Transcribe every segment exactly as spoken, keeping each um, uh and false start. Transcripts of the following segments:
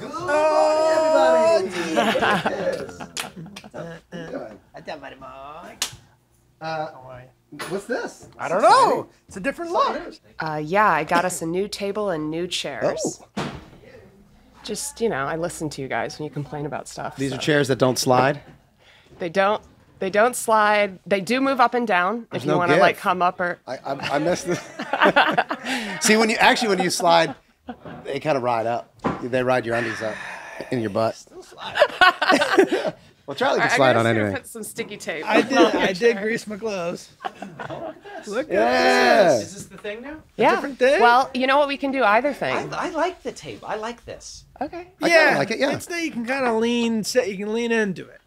Good morning, everybody. Yes. I got my mic. Uh, what's this? I don't know. It's a different look. Uh, yeah, I got us a new table and new chairs. Oh. Just, you know, I listen to you guys when you complain about stuff. These so. are chairs that don't slide? They don't. They don't slide. They do move up and down. There's if you no want to like come up or. I, I, I missed this. See, when you actually when you slide, they kind of ride up. They ride your undies up in your butt. Still slide. Well, Charlie can slide on anything. I put some sticky tape. I did. I chair. did grease my gloves. Oh, look at this. Look yeah. at this. Is this the thing now? Yeah. A different thing? Well, you know what? We can do either thing. I, I like the tape. I like this. Okay. I yeah. I like it. Yeah. It's that you can kind of lean. You can lean into it.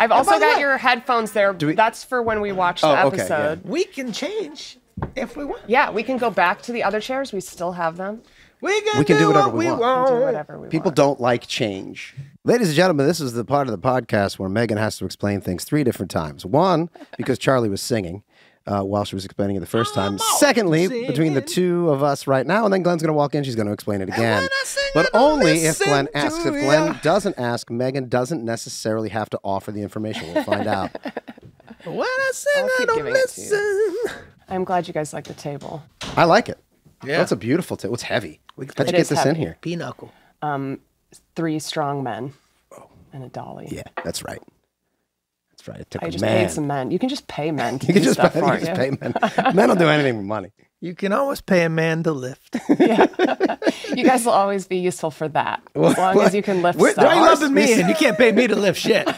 I've also got way, your headphones there. We, That's for when we watch oh, the episode. Okay, yeah. We can change if we want. Yeah, we can go back to the other chairs. We still have them. We can, we can do, do whatever what we want. want. We can do whatever we People want. don't like change. Ladies and gentlemen, this is the part of the podcast where Megan has to explain things three different times. One, because Charlie was singing uh, while she was explaining it the first time. Secondly, singing. between the two of us right now, and then Glenn's going to walk in. She's going to explain it again. But only if Glenn asks. If Glenn doesn't ask, Megan doesn't necessarily have to offer the information. We'll find out. When I sing, I don't listen. I'm glad you guys like the table. I like it. Yeah. That's a beautiful table. It's heavy. How'd you get this in here? Pinochle. Um, three strong men oh. and a dolly. Yeah, that's right. That's right. It took I a just man. paid some men. You can just pay men to you do can just stuff, pay, you just pay men. Men will do anything with money. You can always pay a man to lift. Yeah. You guys will always be useful for that. As what, long what? as you can lift Where, stuff. Why are you loving me? And you can't pay me to lift shit.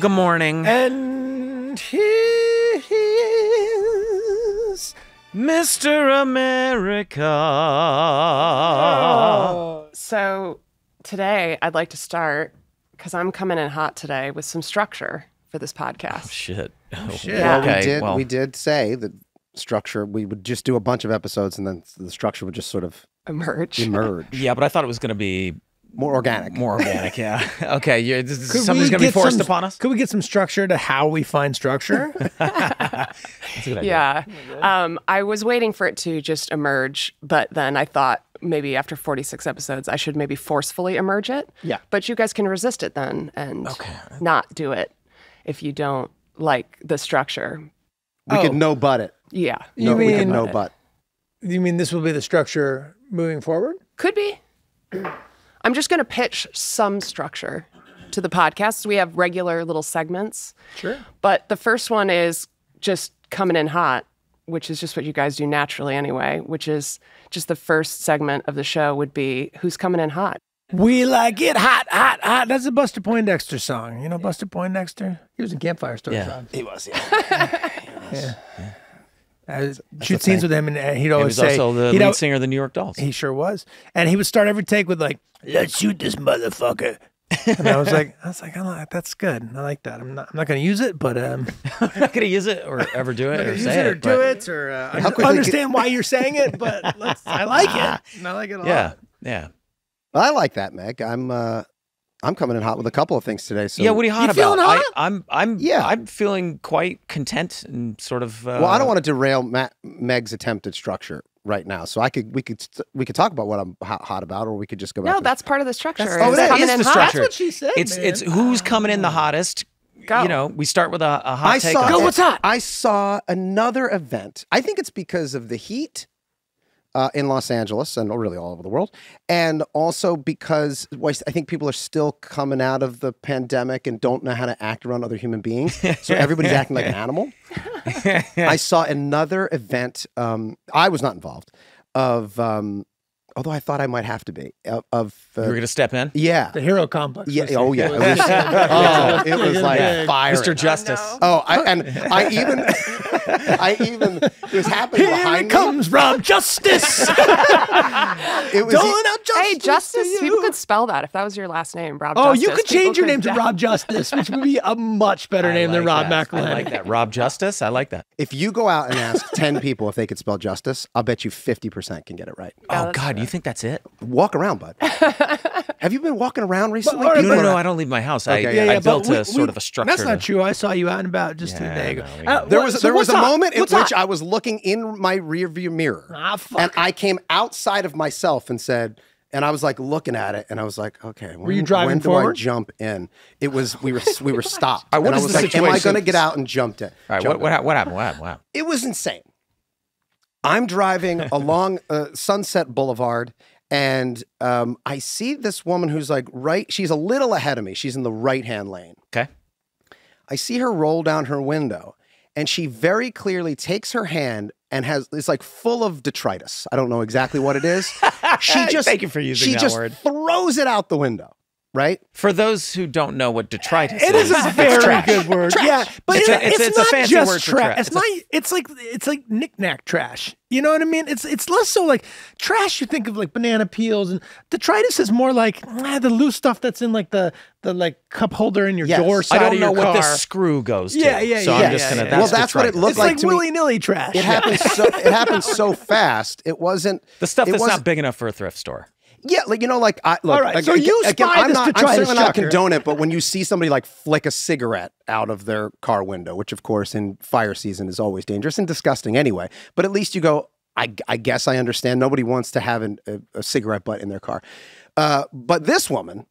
Good morning. And he is Mister America. Oh. So today I'd like to start, because I'm coming in hot today, with some structure for this podcast. Oh, shit. Oh, shit. Yeah. Well, we, okay, did, well. we did say that structure, we would just do a bunch of episodes and then the structure would just sort of emerge. emerge. Yeah, but I thought it was going to be... More organic. More organic, yeah. Okay, yeah, this, this, something's going to be forced some, upon us. Could we get some structure to how we find structure? That's a good idea. Yeah. Um, I was waiting for it to just emerge, but then I thought maybe after forty-six episodes, I should maybe forcefully emerge it. Yeah. But you guys can resist it then and okay. not do it if you don't like the structure. We oh. could no-but it. Yeah. You no, mean, we could no-but. You mean this will be the structure moving forward? Could be. I'm just going to pitch some structure to the podcast. We have regular little segments. Sure. But the first one is just coming in hot, which is just what you guys do naturally anyway, which is just the first segment of the show would be who's coming in hot. We like it hot, hot, hot. That's a Buster Poindexter song. You know Buster Poindexter? He was in Campfire Story. Yeah, song. he was. Yeah. he was. Yeah. yeah. I shoot scenes with him, and he'd always say... He was also the lead singer of the New York Dolls. He sure was. And he would start every take with like, let's shoot this motherfucker. And I was like, I was like, I like that's good. I like that. I'm not, I'm not going to use it, but... Um, I'm not going to use it or ever do it or say it. or do it or... I understand why you're saying it, but let's, I like it. And I like it a yeah, lot. Yeah. I like that, Meg. I'm... Uh, I'm coming in hot with a couple of things today. So yeah, what are you hot you about? Hot? I, I'm, I'm, yeah, I'm feeling quite content and sort of. Uh, well, I don't want to derail Matt, Meg's attempt at structure right now, so I could, we could, we could talk about what I'm hot, hot about, or we could just go. No, back that's to, part of the structure. That's, oh, it that is the hot. structure. That's what she said. It's, man. it's who's coming in the hottest. Go. You know, we start with a, a hot I take. Saw, go, what's hot? I saw another event. I think it's because of the heat. Uh, in Los Angeles and really all over the world. And also because well, I think people are still coming out of the pandemic and don't know how to act around other human beings. So everybody's acting like an animal. I saw another event. Um, I was not involved of, um, although I thought I might have to be. Of, of uh, You were going to step in? Yeah. The hero complex. Yeah. Oh, yeah. It was, oh, it was like fire. Mister Justice. Oh, I, and I even... I even, it was happening Here behind me. Here comes Rob Justice. it was Doling out justice hey, Justice, people could spell that if that was your last name, Rob oh, Justice. Oh, you could change your name to Rob Justice, which would be a much better I name like than Rob McElhenney. I like that. Rob Justice, I like that. If you go out and ask ten people if they could spell justice, I'll bet you fifty percent can get it right. Yeah, oh, God, right. You think that's it? Walk around, bud. Have you been walking around recently? But, no, no, no, I don't leave my house. Okay, I, yeah, yeah, I built we, a sort we, of a structure. That's not true. I saw you out and about just yeah, today ago. No, uh, there was, so there was a on? moment in what's which on? I was looking in my rearview mirror. Ah, fuck. And I came outside of myself and said, and I was like looking at it, and I was like, okay, when, were you driving when forward? do I jump in? It was, we were we were stopped. Right, what and is I was the like, situation? am I going to get out and jump in? All right, jump what, in. What happened? What happened? Wow. It was insane. I'm driving along uh, Sunset Boulevard, and um, I see this woman who's like right, she's a little ahead of me. She's in the right-hand lane. Okay. I see her roll down her window, and she very clearly takes her hand and has, it's like full of detritus. I don't know exactly what it is. She just, Thank you for using she that just word. throws it out the window. Right? For those who don't know what detritus is. It is a very good word. Trash. Yeah, but it's, it's, a, it's, it's not a fancy just word for trash. It's, it's, not, it's like it's like knick-knack trash. You know what I mean? It's it's less so like trash. You think of like banana peels, and detritus is more like ah, the loose stuff that's in like the the like cup holder in your yes. door side I don't of your know car. What this screw goes to. Yeah, yeah, so yeah. I'm yeah, just gonna, yeah, that's well, that's detritus. what it looked it's like. It's like willy-nilly trash. It happens so it happens so fast. It wasn't the stuff that's not big enough for a thrift store. Yeah, like, you know, like, I, look, All right, like, so you again, spy I'm, this not, I'm certainly not condone it, but when you see somebody like flick a cigarette out of their car window, which of course in fire season is always dangerous and disgusting anyway, but at least you go, I, I guess I understand. Nobody wants to have an, a, a cigarette butt in their car. Uh, but this woman,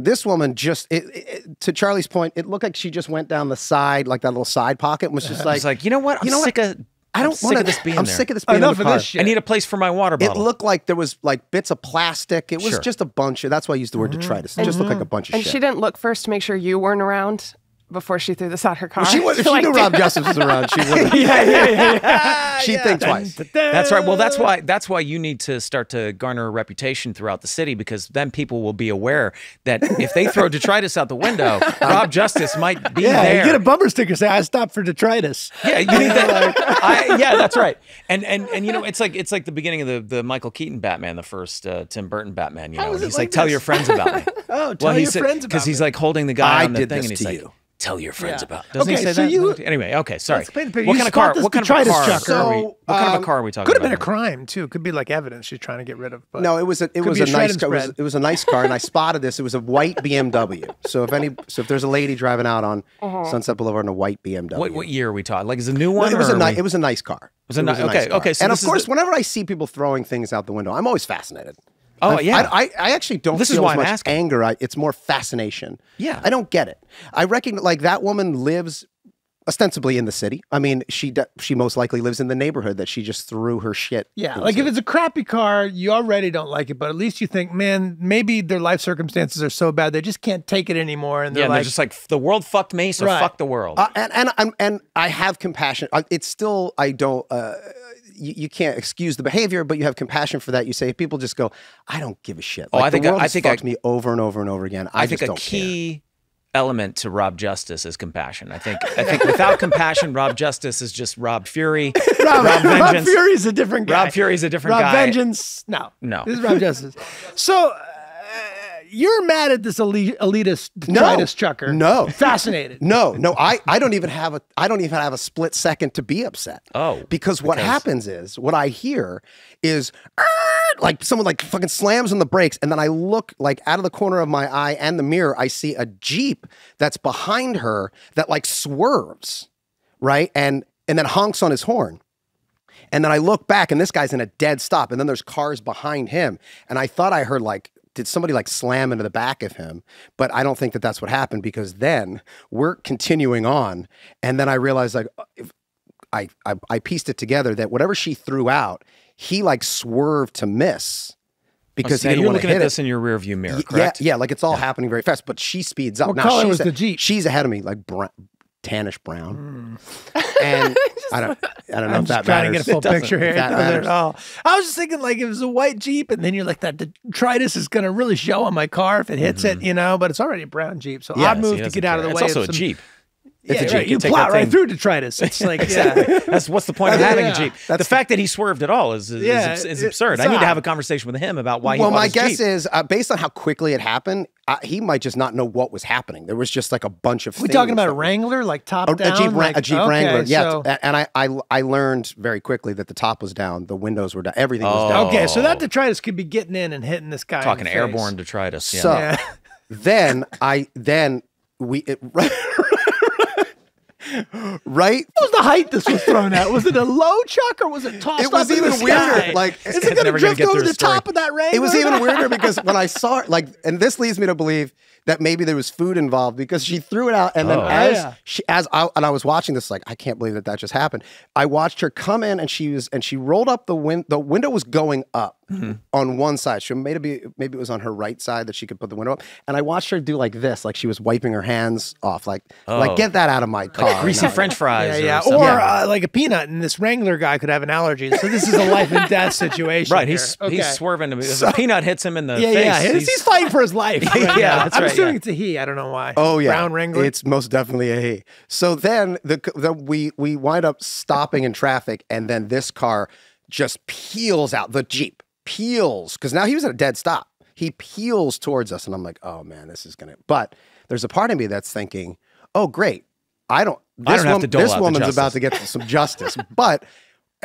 this woman just, it, it, to Charlie's point, it looked like she just went down the side, like that little side pocket and was just like, was like, you know what, I'm you know sick what? of... I don't want this being I'm there. sick of this being Enough in the car. Of this shit. I need a place for my water bottle. It looked like there was like bits of plastic. It was sure. just a bunch of, that's why I used the word mm-hmm. detritus. It mm-hmm. just looked like a bunch of and shit. And she didn't look first to make sure you weren't around before she threw this out her car. Well, she was, if she like, knew Rob Justice was around, she wouldn't. yeah, yeah, yeah. yeah. She'd yeah. think twice. That's right. Well, that's why that's why you need to start to garner a reputation throughout the city, because then people will be aware that if they throw detritus out the window, Rob Justice might be yeah, there. You get a bumper sticker say, I stopped for detritus. Yeah, you need that. I, yeah, that's right. And and and you know, it's like it's like the beginning of the the Michael Keaton Batman, the first uh, Tim Burton Batman, you know. He's like, like tell your friends about me. Oh, tell well, your friends about me. Because he's like holding the guy I on the did thing this and he's to like you. Tell your friends yeah. about. Doesn't okay, he say so that? You, anyway, okay, sorry. What kind, of car, what kind of car? So, we, what kind um, of a car are we talking about? Could have been here? a crime too. Could be like evidence she's trying to get rid of. But no, it was a it was a, a nice car. It was, it was a nice car, and I spotted this. It was a white B M W. So if any, so if there's a lady driving out on uh-huh. Sunset Boulevard in a white B M W, what, what year are we talking? Like, is a new one? No, it was a nice. It was a nice car. It was a, it was a okay, nice. Okay, okay. So and of course, whenever I see people throwing things out the window, I'm always fascinated. Oh, yeah. I, I, I actually don't this feel is why as much I'm asking. anger. I, it's more fascination. Yeah. I don't get it. I reckon, like, that woman lives ostensibly in the city. I mean, she she most likely lives in the neighborhood that she just threw her shit. Yeah, like, if it's a crappy car, you already don't like it, but at least you think, man, maybe their life circumstances are so bad, they just can't take it anymore. And they're, yeah, like, and they're just like, the world fucked me, so right. fuck the world. Uh, and, and, and, and I have compassion. It's still, I don't... Uh, You, you can't excuse the behavior, but you have compassion for that. You say, if people just go, I don't give a shit. Like, oh, I think the world I, I has think fucked I, me over and over and over again. I, I just think a don't key care. element to Rob Justice is compassion. I think I think without compassion, Rob Justice is just Rob Fury. Rob, Rob Vengeance. Rob Fury's a different guy. Rob Fury's a different Rob guy. Rob Vengeance. No, no, this is Rob Justice. So uh, you're mad at this elite, elitist detritus no, trucker? No, fascinated. No, no. I I don't even have a I don't even have a split second to be upset. Oh, because what because... happens is what I hear is Arr! like someone like fucking slams on the brakes, and then I look like out of the corner of my eye and the mirror, I see a Jeep that's behind her that like swerves, right, and and then honks on his horn. And then I look back, and this guy's in a dead stop, and then there's cars behind him, and I thought I heard like, did somebody like slam into the back of him? But I don't think that that's what happened, because then we're continuing on. And then I realized, like, I, I, I pieced it together that whatever she threw out, he like swerved to miss. Because oh, so he didn't you're looking hit at this it. in your rearview mirror, correct? Yeah, yeah, like it's all yeah. happening very fast, but she speeds up. What now, color she's was a, the Jeep? She's ahead of me, like brown, tannish brown. Mm. And I don't, I don't know I'm if that trying matters. to get a full picture here. That matters. At all. I was just thinking, like, if it was a white Jeep, and then you're like, that detritus is going to really show on my car if it hits mm-hmm. it, you know, but it's already a brown Jeep. So yeah, I moved so to get out of the way. It's also a some, Jeep. It's yeah, a Jeep. Right. You, you plow right through detritus. It's like, exactly. yeah. That's what's the point of having yeah. a Jeep? That's the fact that he swerved at all is, is, yeah, is, is absurd. I need odd. to have a conversation with him about why well, he Well, my his guess Jeep. is uh, based on how quickly it happened, uh, he might just not know what was happening. There was just like a bunch of We're things. We're talking about a Wrangler, like top a, down? A Jeep, like, a Jeep okay, Wrangler, yeah. So. And I, I, I learned very quickly that the top was down, the windows were down, everything oh. was down. Okay, so that detritus could be getting in and hitting this guy. Talking in the airborne face. detritus. Yeah. So yeah. then I, then we, it, right. Right? What was the height this was thrown at? Was it a low chuck or was it tossed It was up even in the weirder. Sky? Like, is it going to drift over the, the top of that Wrangler? It was even weirder because when I saw it, like, and this leads me to believe that maybe there was food involved because she threw it out, and oh. then as yeah. she, as I, and I was watching this, like, I can't believe that that just happened. I watched her come in, and she was, and she rolled up the window. The window was going up mm-hmm. on one side. She made it be, maybe it was on her right side that she could put the window up. And I watched her do like this, like she was wiping her hands off, like oh. like get that out of my car, like greasy French fries, yeah, yeah. or, or yeah. Uh, like a peanut. And this Wrangler guy could have an allergy, so this is a life and death situation. Right, he's okay. he's swerving. Because so, a peanut hits him in the yeah, face. Yeah, his, he's, he's fighting for his life. Right yeah, yeah, that's right. I'm assuming yeah. it's a he. I don't know why. Oh yeah, brown Wrangler. It's most definitely a he. So then the, the we we wind up stopping in traffic, and then this car just peels out. The Jeep peels because now he was at a dead stop. He peels towards us, and I'm like, oh man, this is gonna. But there's a part of me that's thinking, oh great, I don't. This I don't have to dole out the justice. This woman's about to get some justice, but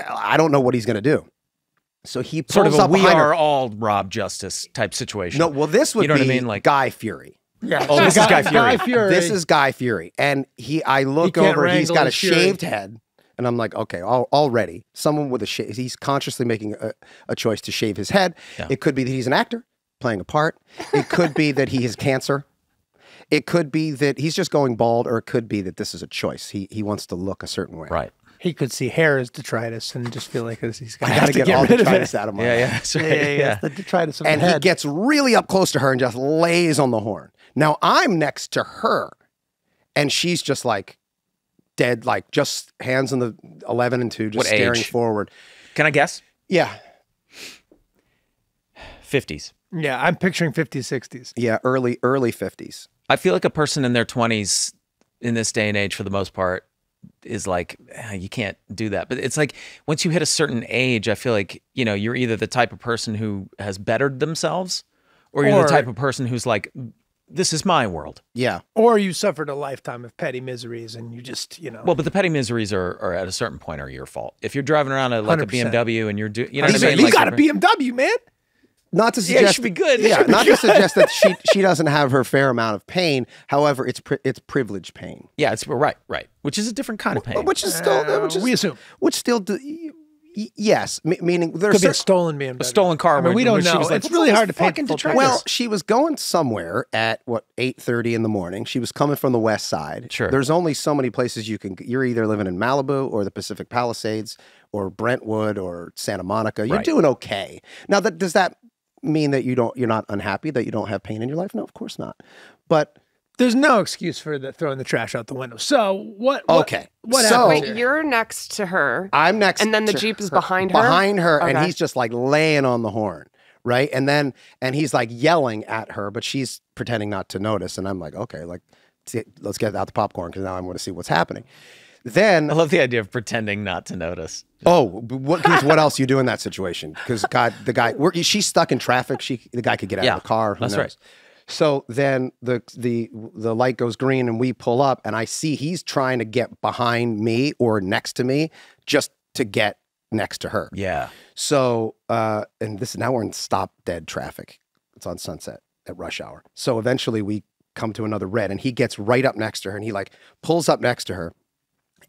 I don't know what he's gonna do. So he pulls sort of a up we are her. all Rob Justice type situation. No, well, this would you know be what I mean? Like, Guy Fury. Yeah. Oh, this is Guy Fury. Guy Fury. This is Guy Fury, and he. I look he over. He's got a Fury. shaved head, and I'm like, okay, all, already someone with a shave. He's consciously making a, a choice to shave his head. Yeah. It could be that he's an actor playing a part. It could be that he has cancer. It could be that he's just going bald, or it could be that this is a choice. He he wants to look a certain way. Right. He could see hair as detritus and just feel like he's got to get, get all the detritus out of my head. Yeah, yeah, that's right. yeah, yeah, yeah. yeah. The detritus of and the head. He gets really up close to her and just lays on the horn. Now I'm next to her, and she's just like dead, like just hands on the eleven and two, just what staring age? forward. Can I guess? Yeah, fifties. Yeah, I'm picturing fifties, sixties. Yeah, early early fifties. I feel like a person in their twenties in this day and age, for the most part, is like, you can't do that. But it's like, once you hit a certain age, I feel like, you know, you're either the type of person who has bettered themselves, or you're or, the type of person who's like, this is my world. Yeah. Or you suffered a lifetime of petty miseries, and you just, you know. Well, but the petty miseries are, are at a certain point are your fault. If you're driving around a, like one hundred percent. A B M W and you're doing, you know what I mean? You like, got a B M W, man. Not to suggest yeah, it should be good. Yeah, be not good. to suggest that she she doesn't have her fair amount of pain. However, it's pri it's privilege pain. Yeah, it's right, right, which is a different kind of pain. Which is still uh, which is, we assume which still do, yes, m meaning there could be a stolen B M W, a stolen car. I mean, we don't know. Like, it's really hard to pack into traffic. Well, she was going somewhere at what eight thirty in the morning. She was coming from the west side. Sure, there's only so many places you can. You're either living in Malibu or the Pacific Palisades or Brentwood or Santa Monica. You're right. doing okay now. That does that. mean that you don't you're not unhappy, that you don't have pain in your life? No, of course not. But there's no excuse for the throwing the trash out the window. So what, what okay what so wait, you're next to her, I'm next, and then the Jeep is behind her behind her okay. and he's just like laying on the horn, right? And then and he's like yelling at her, but she's pretending not to notice, and I'm like, okay, like let's get out the popcorn, because now I'm going to see what's happening. Then I love the idea of pretending not to notice. Oh, what, what else you do in that situation? Because God, the guy, we're, she's stuck in traffic. She, the guy could get out yeah, of the car. Who that's knows? Right. So then the the the light goes green, and we pull up, and I see he's trying to get behind me or next to me, just to get next to her. Yeah. So uh, and this now we're in stop dead traffic. It's on Sunset at rush hour. So eventually we come to another red, and he gets right up next to her, and he like pulls up next to her.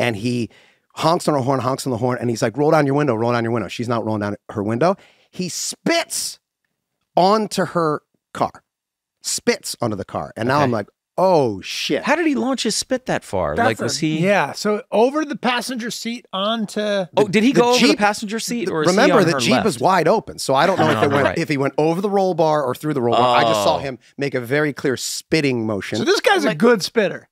And he honks on her horn, honks on the horn, and he's like, roll down your window, roll down your window. She's not rolling down her window. He spits onto her car, spits onto the car. And now okay. I'm like, oh, shit. How did he launch his spit that far? That's like, a, was he? Yeah, so over the passenger seat onto... The, oh, did he go over Jeep, the passenger seat? Or remember, the Jeep left? is wide open, so I don't know oh, if, it went, right. if he went over the roll bar or through the roll oh. bar. I just saw him make a very clear spitting motion. So this guy's like, a good spitter.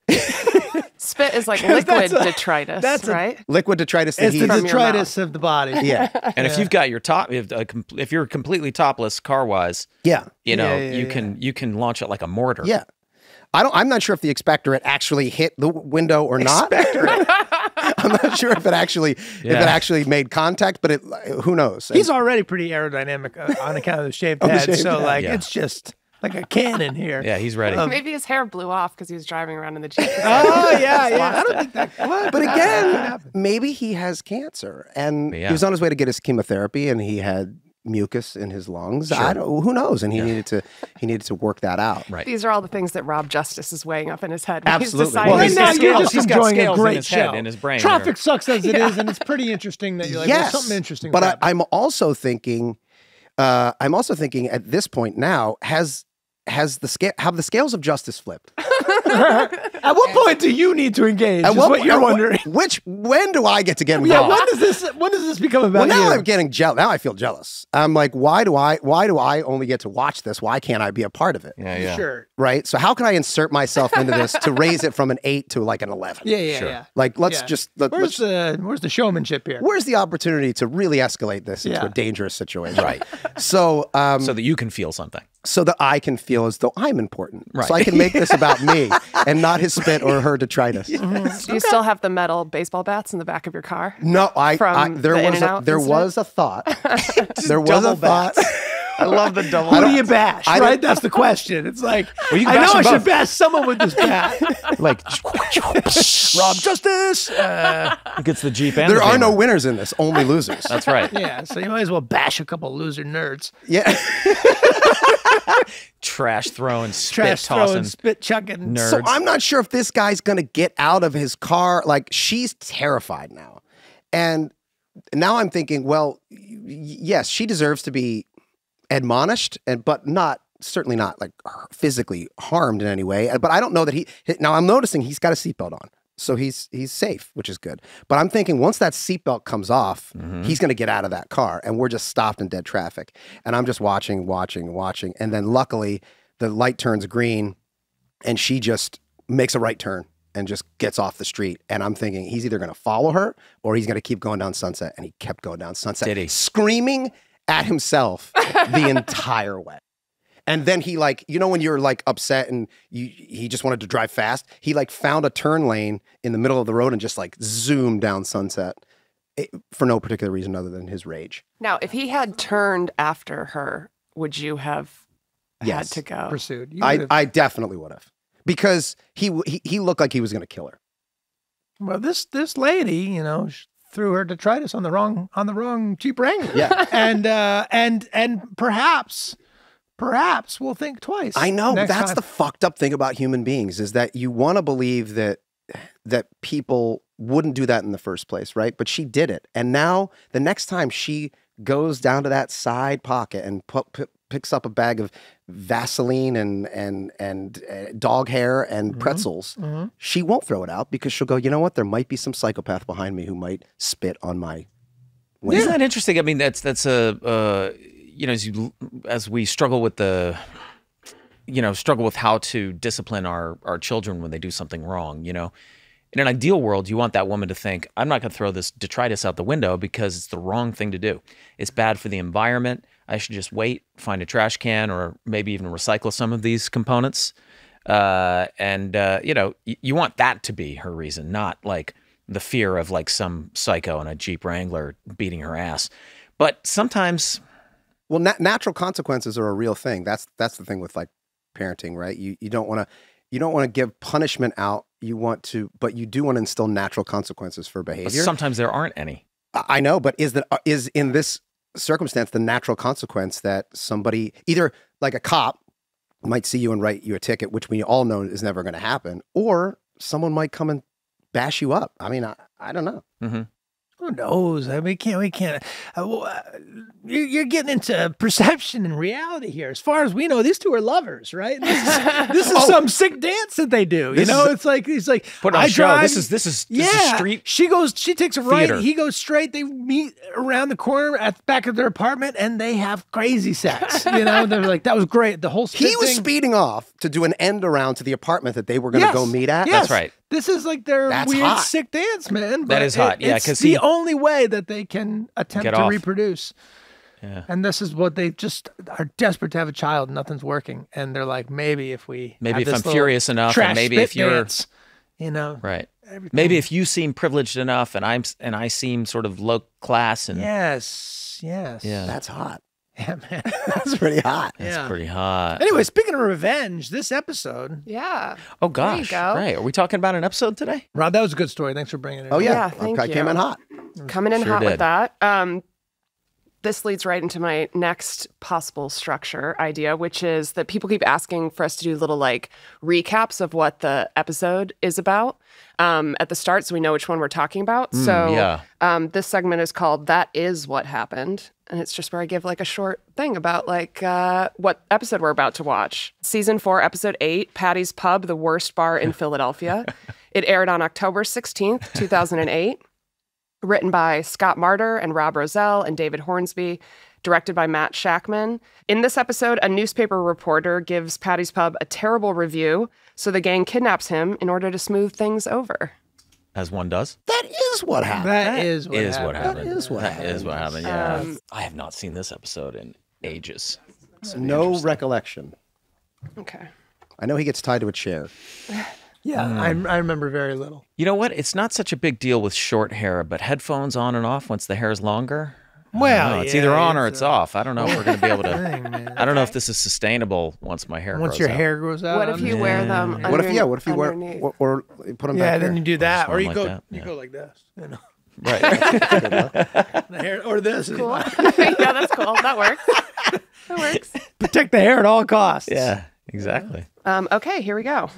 Spit is like liquid a, detritus, that's right? A, liquid detritus. It's the detritus of the body. Yeah. And yeah. if you've got your top, if, uh, if you're completely topless car-wise, yeah. you know, yeah, yeah, you yeah. can you can launch it like a mortar. Yeah. I don't, I'm not sure if the expectorant actually hit the window or not. I'm not sure if it actually yeah. if it actually made contact, but it, who knows? He's and, already pretty aerodynamic uh, on account of the shaved head, the shaved so head. like yeah. it's just like a cannon here. Yeah, he's ready. Um, Maybe his hair blew off because he was driving around in the Jeep. Oh, yeah, yeah. I don't think that could. But again, maybe he has cancer. And yeah. he was on his way to get his chemotherapy and he had mucus in his lungs. Sure. I don't, who knows? And he yeah. needed to he needed to work that out. Right. These are all the things that Rob Justice is weighing up in his head. When Absolutely. He's deciding. Well, he's, now he's, you're just he's enjoying a great in his show. Head, in his brain. Traffic or, sucks as yeah. it is, and it's pretty interesting that you're like, yes, there's something interesting. But I, I'm also thinking, uh, I'm also thinking at this point now, has Has the scale have the scales of justice flipped? At what point do you need to engage? At what, is what you're wondering. Which when do I get to get involved? Yeah, when does this when does this become about? Well, now you? I'm getting jealous. Now I feel jealous. I'm like, why do I why do I only get to watch this? Why can't I be a part of it? Yeah, yeah. Sure. Right? So how can I insert myself into this to raise it from an eight to like an eleven? Yeah, yeah. Sure. yeah. Like let's yeah. just let, where's let's, the where's the showmanship here? Where's the opportunity to really escalate this into yeah. a dangerous situation? Right. So um so that you can feel something. So that I can feel as though I'm important. Right. So I can make this about me and not his spit or her detritus. Yes. Do you okay. still have the metal baseball bats in the back of your car? No, I, I there the was a, there was a thought. There was a bats. thought. I love the double. Who do you bash? I right? That's the question. It's like, well, I know I both. should bash someone with this bat. Like, Rob Justice uh, gets the Jeep. And there the are no winners in this, only losers. That's right. Yeah, so you might as well bash a couple loser nerds. Yeah. Trash throwing, spit tossing, spit chucking nerds. So I'm not sure if this guy's going to get out of his car. Like, she's terrified now. And now I'm thinking, well, yes, she deserves to be admonished, and but not certainly not like physically harmed in any way. But I don't know that he now I'm noticing he's got a seatbelt on, so he's he's safe, which is good. But I'm thinking once that seatbelt comes off, mm-hmm. he's going to get out of that car, and we're just stopped in dead traffic. And I'm just watching, watching, watching, and then luckily the light turns green, and she just makes a right turn and just gets off the street. And I'm thinking he's either going to follow her or he's going to keep going down Sunset. And he kept going down Sunset, Did he? screaming at himself the entire way. And then he like, you know when you're like upset and you, he just wanted to drive fast? He like found a turn lane in the middle of the road and just like zoomed down Sunset it, for no particular reason other than his rage. Now, if he had turned after her, would you have yes. had to go? Pursued. You I, I definitely would have. Because he, he, he looked like he was going to kill her. Well, this, this lady, you know, she threw her detritus on the wrong on the wrong Jeep Wrangler, yeah, and uh, and and perhaps perhaps we'll think twice. I know that's time. The fucked up thing about human beings is that you want to believe that that people wouldn't do that in the first place, right? But she did it, and now the next time she goes down to that side pocket and put. put picks up a bag of Vaseline and and and uh, dog hair and pretzels, mm-hmm. Mm-hmm. she won't throw it out because she'll go, you know what, there might be some psychopath behind me who might spit on my window. Isn't that interesting? I mean, that's, that's a, uh, you know, as, you, as we struggle with the, you know, struggle with how to discipline our, our children when they do something wrong, you know, in an ideal world, you want that woman to think, I'm not going to throw this detritus out the window because it's the wrong thing to do. It's bad for the environment. I should just wait, find a trash can, or maybe even recycle some of these components. Uh, and, uh, you know, you want that to be her reason, not like the fear of like some psycho in a Jeep Wrangler beating her ass. But sometimes... Well, na natural consequences are a real thing. That's that's the thing with like parenting, right? You, you don't want to you don't want to give punishment out. You want to, but you do want to instill natural consequences for behavior. But sometimes there aren't any. I know, but is that is in this... circumstance the natural consequence that somebody either like a cop might see you and write you a ticket, which we all know is never going to happen, or someone might come and bash you up. I mean, I, I don't know. Mm-hmm. Who knows? I mean, we can't we can't uh, you're getting into perception and reality here. As far as we know, these two are lovers, right? This is, this is oh, some sick dance that they do. You know, a, it's like he's like put on I show. Drive. This is this is this yeah. Is street. She goes, she takes a theater. right. He goes straight. They meet around the corner at the back of their apartment, and they have crazy sex. You know, they're like that was great. The whole he was thing. speeding off to do an end around to the apartment that they were going to yes. go meet at. Yes. That's right. This is like their That's weird, hot. sick dance, man. But that is hot. It, yeah, because the only way that they can attempt to off. reproduce. Yeah. And this is what they just are desperate to have a child. Nothing's working. And they're like, maybe if we, maybe if I'm furious enough, and maybe if you're, bits, you know, right. Everything. Maybe if you seem privileged enough and I'm, and I seem sort of low class and yes, yes. Yeah. That's hot. Yeah, man. That's pretty hot. That's yeah. pretty hot. Anyway, speaking of revenge, this episode. Yeah. Oh, gosh. There you go. Right. Are we talking about an episode today? Rob, that was a good story. Thanks for bringing it in. Oh, yeah. yeah thank I you. came in hot. Coming in sure hot did. with that. Um, this leads right into my next possible structure idea, which is that people keep asking for us to do little, like, recaps of what the episode is about um, at the start so we know which one we're talking about. Mm, so yeah. um, this segment is called That Is What Happened. And it's just where I give, like, a short thing about, like, uh, what episode we're about to watch. Season four, episode eight, Paddy's Pub, the worst bar in Philadelphia. It aired on October sixteenth, two thousand eight. Written by Scott Martyr and Rob Rozelle and David Hornsby. Directed by Matt Shackman. In this episode, a newspaper reporter gives Paddy's Pub a terrible review, so the gang kidnaps him in order to smooth things over. As one does. That is what happened. That is what happened. That is what happened. That is what happened, yeah. Um, I have not seen this episode in ages. So no recollection. Okay. I know he gets tied to a chair. Yeah, um, I, I remember very little. You know what? It's not such a big deal with short hair, but headphones on and off once the hair is longer. Well, it's yeah, either on or it's uh, off. I don't know if we're going to be able to. Dang, I don't know if this is sustainable once my hair. Once grows your out. hair grows out. What if you yeah. wear them? Under, what if yeah? What if you underneath. wear or, or put them? Yeah, back then there. you do that, or, or you like go that. you yeah. go like this. You know. Right. The hair or this. Cool. Yeah, that's cool. That works. That works. Protect the hair at all costs. Yeah, exactly. Um, okay, here we go.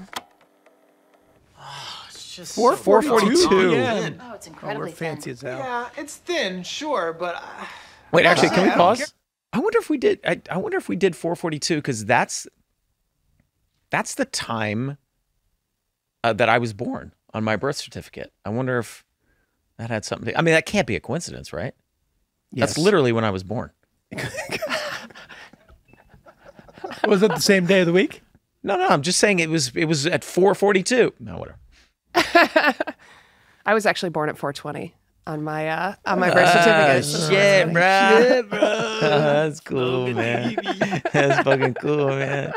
Four four forty two. Oh, it's incredibly oh, fancy thin. as hell. Yeah, it's thin, sure, but I... wait. Actually, can we pause? I wonder if we did. I, I wonder if we did four forty two because that's that's the time uh, that I was born on my birth certificate. I wonder if that had something. To, I mean, that can't be a coincidence, right? Yes. That's literally when I was born. Was it the same day of the week? No, no. I'm just saying it was. It was at four forty two. No, whatever. I was actually born at four twenty on my uh, on my birth certificate. Uh, shit, bro. Shit, bro. Oh, that's cool, man. That's fucking cool, man.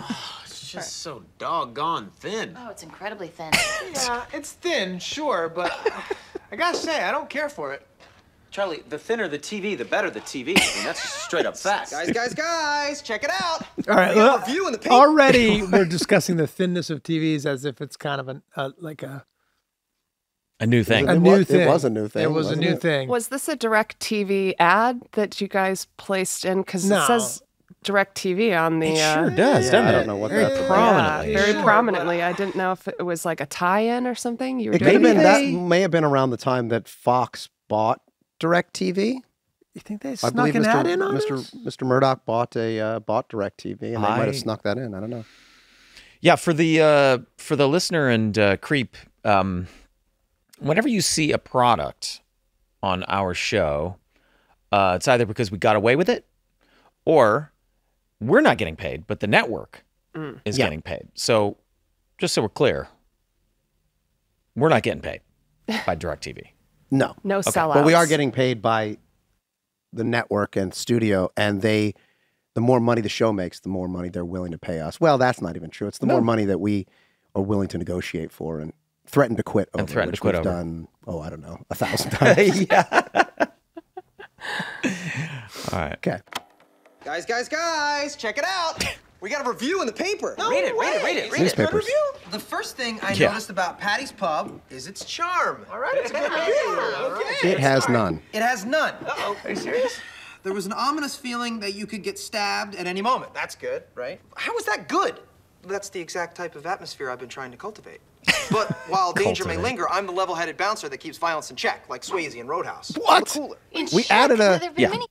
Oh, it's just so doggone thin. Oh, it's incredibly thin. Yeah, it's thin, sure, but I gotta say, I don't care for it. Charlie, the thinner the T V, the better the T V. I mean, that's just straight up facts. Guys, guys, guys, check it out. All right, well, view in the paint. Already we're discussing the thinness of T Vs as if it's kind of an, uh, like a... A new thing. A new thing. It was a new thing. It was a new it? thing. Was this a Direct T V ad that you guys placed in? Because no. it says Direct T V on the... It sure uh, does, yeah, doesn't it? I don't know what that... Very prominently. Yeah, very sure, prominently. I didn't know if it was like a tie-in or something. You were it doing been, that may have been around the time that Fox bought Direct T V. You think they snuck an ad in on it? Mister Murdoch bought a uh, bought Direct T V, and I... they might have snuck that in. I don't know. Yeah, for the uh, for the listener and uh, creep, um, whenever you see a product on our show, uh, it's either because we got away with it, or we're not getting paid, but the network mm. is yeah. getting paid. So, just so we're clear, we're not getting paid by Direct T V. No. No okay. sellouts. But we are getting paid by the network and studio, and they, the more money the show makes, the more money they're willing to pay us. Well, that's not even true. It's the no. more money that we are willing to negotiate for and threaten to quit over, and threaten which to quit we've over. done, oh, I don't know, a thousand times. Yeah. All right. Okay. Guys, guys, guys, check it out. We got a review in the paper. No read it, way. read it, read it, read Newspapers. it. Review? The first thing I yeah. noticed about Paddy's Pub is its charm. All right, it's a good review. Okay. It has none. It has none. Uh-oh. Are you serious? There was an ominous feeling that you could get stabbed at any moment. That's good, right? How is that good? That's the exact type of atmosphere I've been trying to cultivate. But while danger may linger, I'm the level-headed bouncer that keeps violence in check, like Swayze and Roadhouse. What? Cooler. In we check? added a... Well, yeah. Many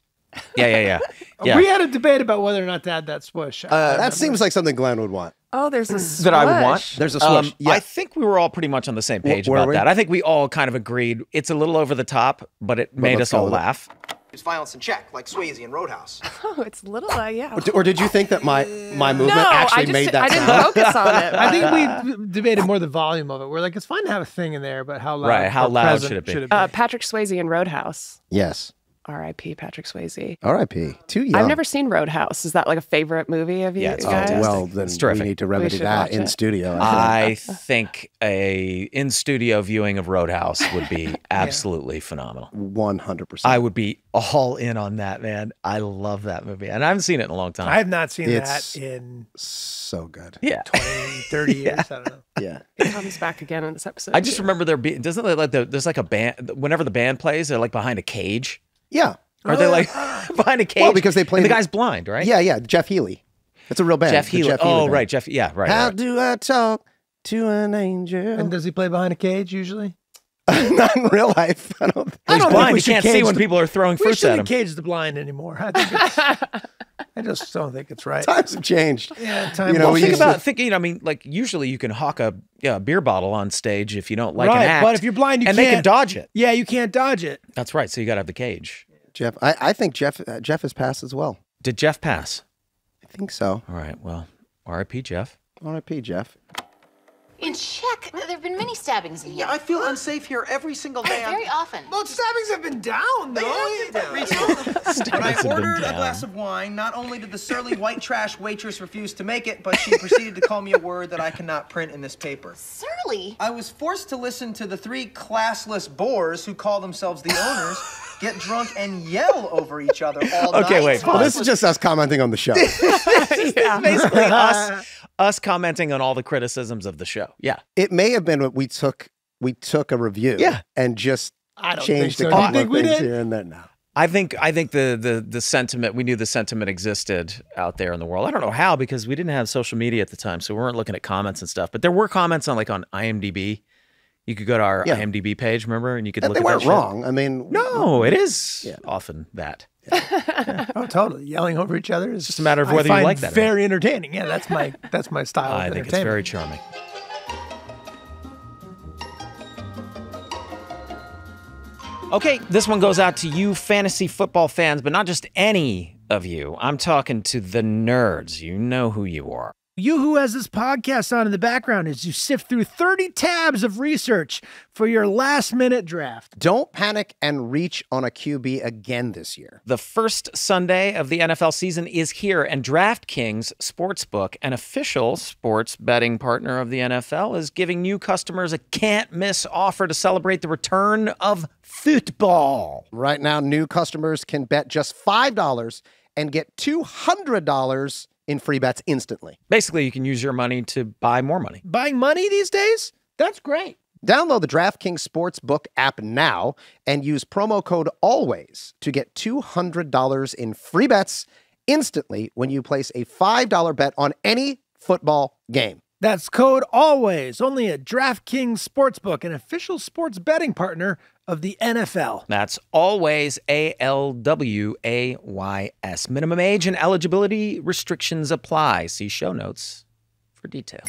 yeah, yeah, yeah, yeah. We had a debate about whether or not to add that swoosh. Uh, that seems like something Glenn would want. Oh, there's a swoosh. That I would want? There's a swoosh. Um, yeah. I think we were all pretty much on the same page w about we? that. I think we all kind of agreed. It's a little over the top, but it but made us all laugh. It's violence in check, like Swayze and Roadhouse. Oh, it's little, uh, yeah. Or, or did you think that my, my movement no, actually I just, made that I didn't sound? focus on it. I think we debated more the volume of it. We're like, it's fun to have a thing in there, but how loud, right, how loud should it be? Should it be? Uh, Patrick Swayze and Roadhouse. Yes. R I P Patrick Swayze. R I P Too young. I've never seen Roadhouse. Is that like a favorite movie of you yeah, it's guys? Fantastic. Well, then we need to remedy that in it. studio. I, I think a in studio viewing of Roadhouse would be absolutely yeah. phenomenal. one hundred percent. I would be all in on that, man. I love that movie. And I haven't seen it in a long time. I have not seen it's that in so good. Yeah. twenty, thirty yeah. years. I don't know. Yeah. It comes back again in this episode. I just too. remember there being, doesn't it like the, there's like a band, whenever the band plays, they're like behind a cage. Yeah. Are oh, they like yeah. behind a cage? Well, because they play. The guy's blind, right? Yeah, yeah. Jeff Healey. That's a real band. Jeff Healey. Jeff Healey oh, band. right. Jeff. Yeah, right. How right. do I talk to an angel? And does he play behind a cage usually? Not in real life. I don't think. I don't blind. Think we can't see when people are throwing fruits at him. We shouldn't cage the blind anymore. I think it's, I just don't think it's right. Times have changed. Yeah, times. You know, well, we think about to... thinking. You know, I mean, like usually you can hawk a yeah, beer bottle on stage if you don't like right, an act. But if you're blind, you and can't, they can dodge it. Yeah, you can't dodge it. That's right. So you got to have the cage. Jeff, I, I think Jeff uh, Jeff has passed as well. Did Jeff pass? I think so. All right. Well, R I P Jeff. R I P Jeff. In Czech, there have been many stabbings in here. Yeah, I feel unsafe here every single day. Very often. Well, stabbings have been down, though. They have been down. When I ordered a glass of wine, not only did the surly white trash waitress refuse to make it, but she proceeded to call me a word that I cannot print in this paper. Surly? I was forced to listen to the three classless boars who call themselves the owners get drunk and yell over each other all okay, night. Okay, wait. Well, this is just us commenting on the show. This is yeah. basically us. Us commenting on all the criticisms of the show. Yeah. It may have been what we took we took a review yeah. and just I don't changed think so. a couple think of things did. here and there now. I think I think the the the sentiment, we knew the sentiment existed out there in the world. I don't know how, because we didn't have social media at the time, so we weren't looking at comments and stuff. But there were comments on like on I M D B. You could go to our yeah. I M D B page, remember? And you could and look they at weren't wrong. Shit. I mean, no, it is yeah. often that. Yeah. Yeah. Oh, totally! Yelling over each other is just a matter of whether I find you like that. Very or not. Entertaining. Yeah, that's my that's my style. I of think it's very charming. Okay, this one goes out to you, fantasy football fans, but not just any of you. I'm talking to the nerds. You know who you are. You who has this podcast on in the background as you sift through thirty tabs of research for your last-minute draft. Don't panic and reach on a Q B again this year. The first Sunday of the N F L season is here, and DraftKings Sportsbook, an official sports betting partner of the N F L, is giving new customers a can't-miss offer to celebrate the return of football. Right now, new customers can bet just five dollars and get two hundred dollars in free bets instantly. Basically, you can use your money to buy more money. Buying money these days? That's great. Download the DraftKings Sportsbook app now and use promo code ALWAYS to get two hundred dollars in free bets instantly when you place a five dollar bet on any football game. That's code ALWAYS, only at DraftKings Sportsbook, an official sports betting partner of the N F L. That's ALWAYS, A L W A Y S. Minimum age and eligibility restrictions apply. See show notes for details.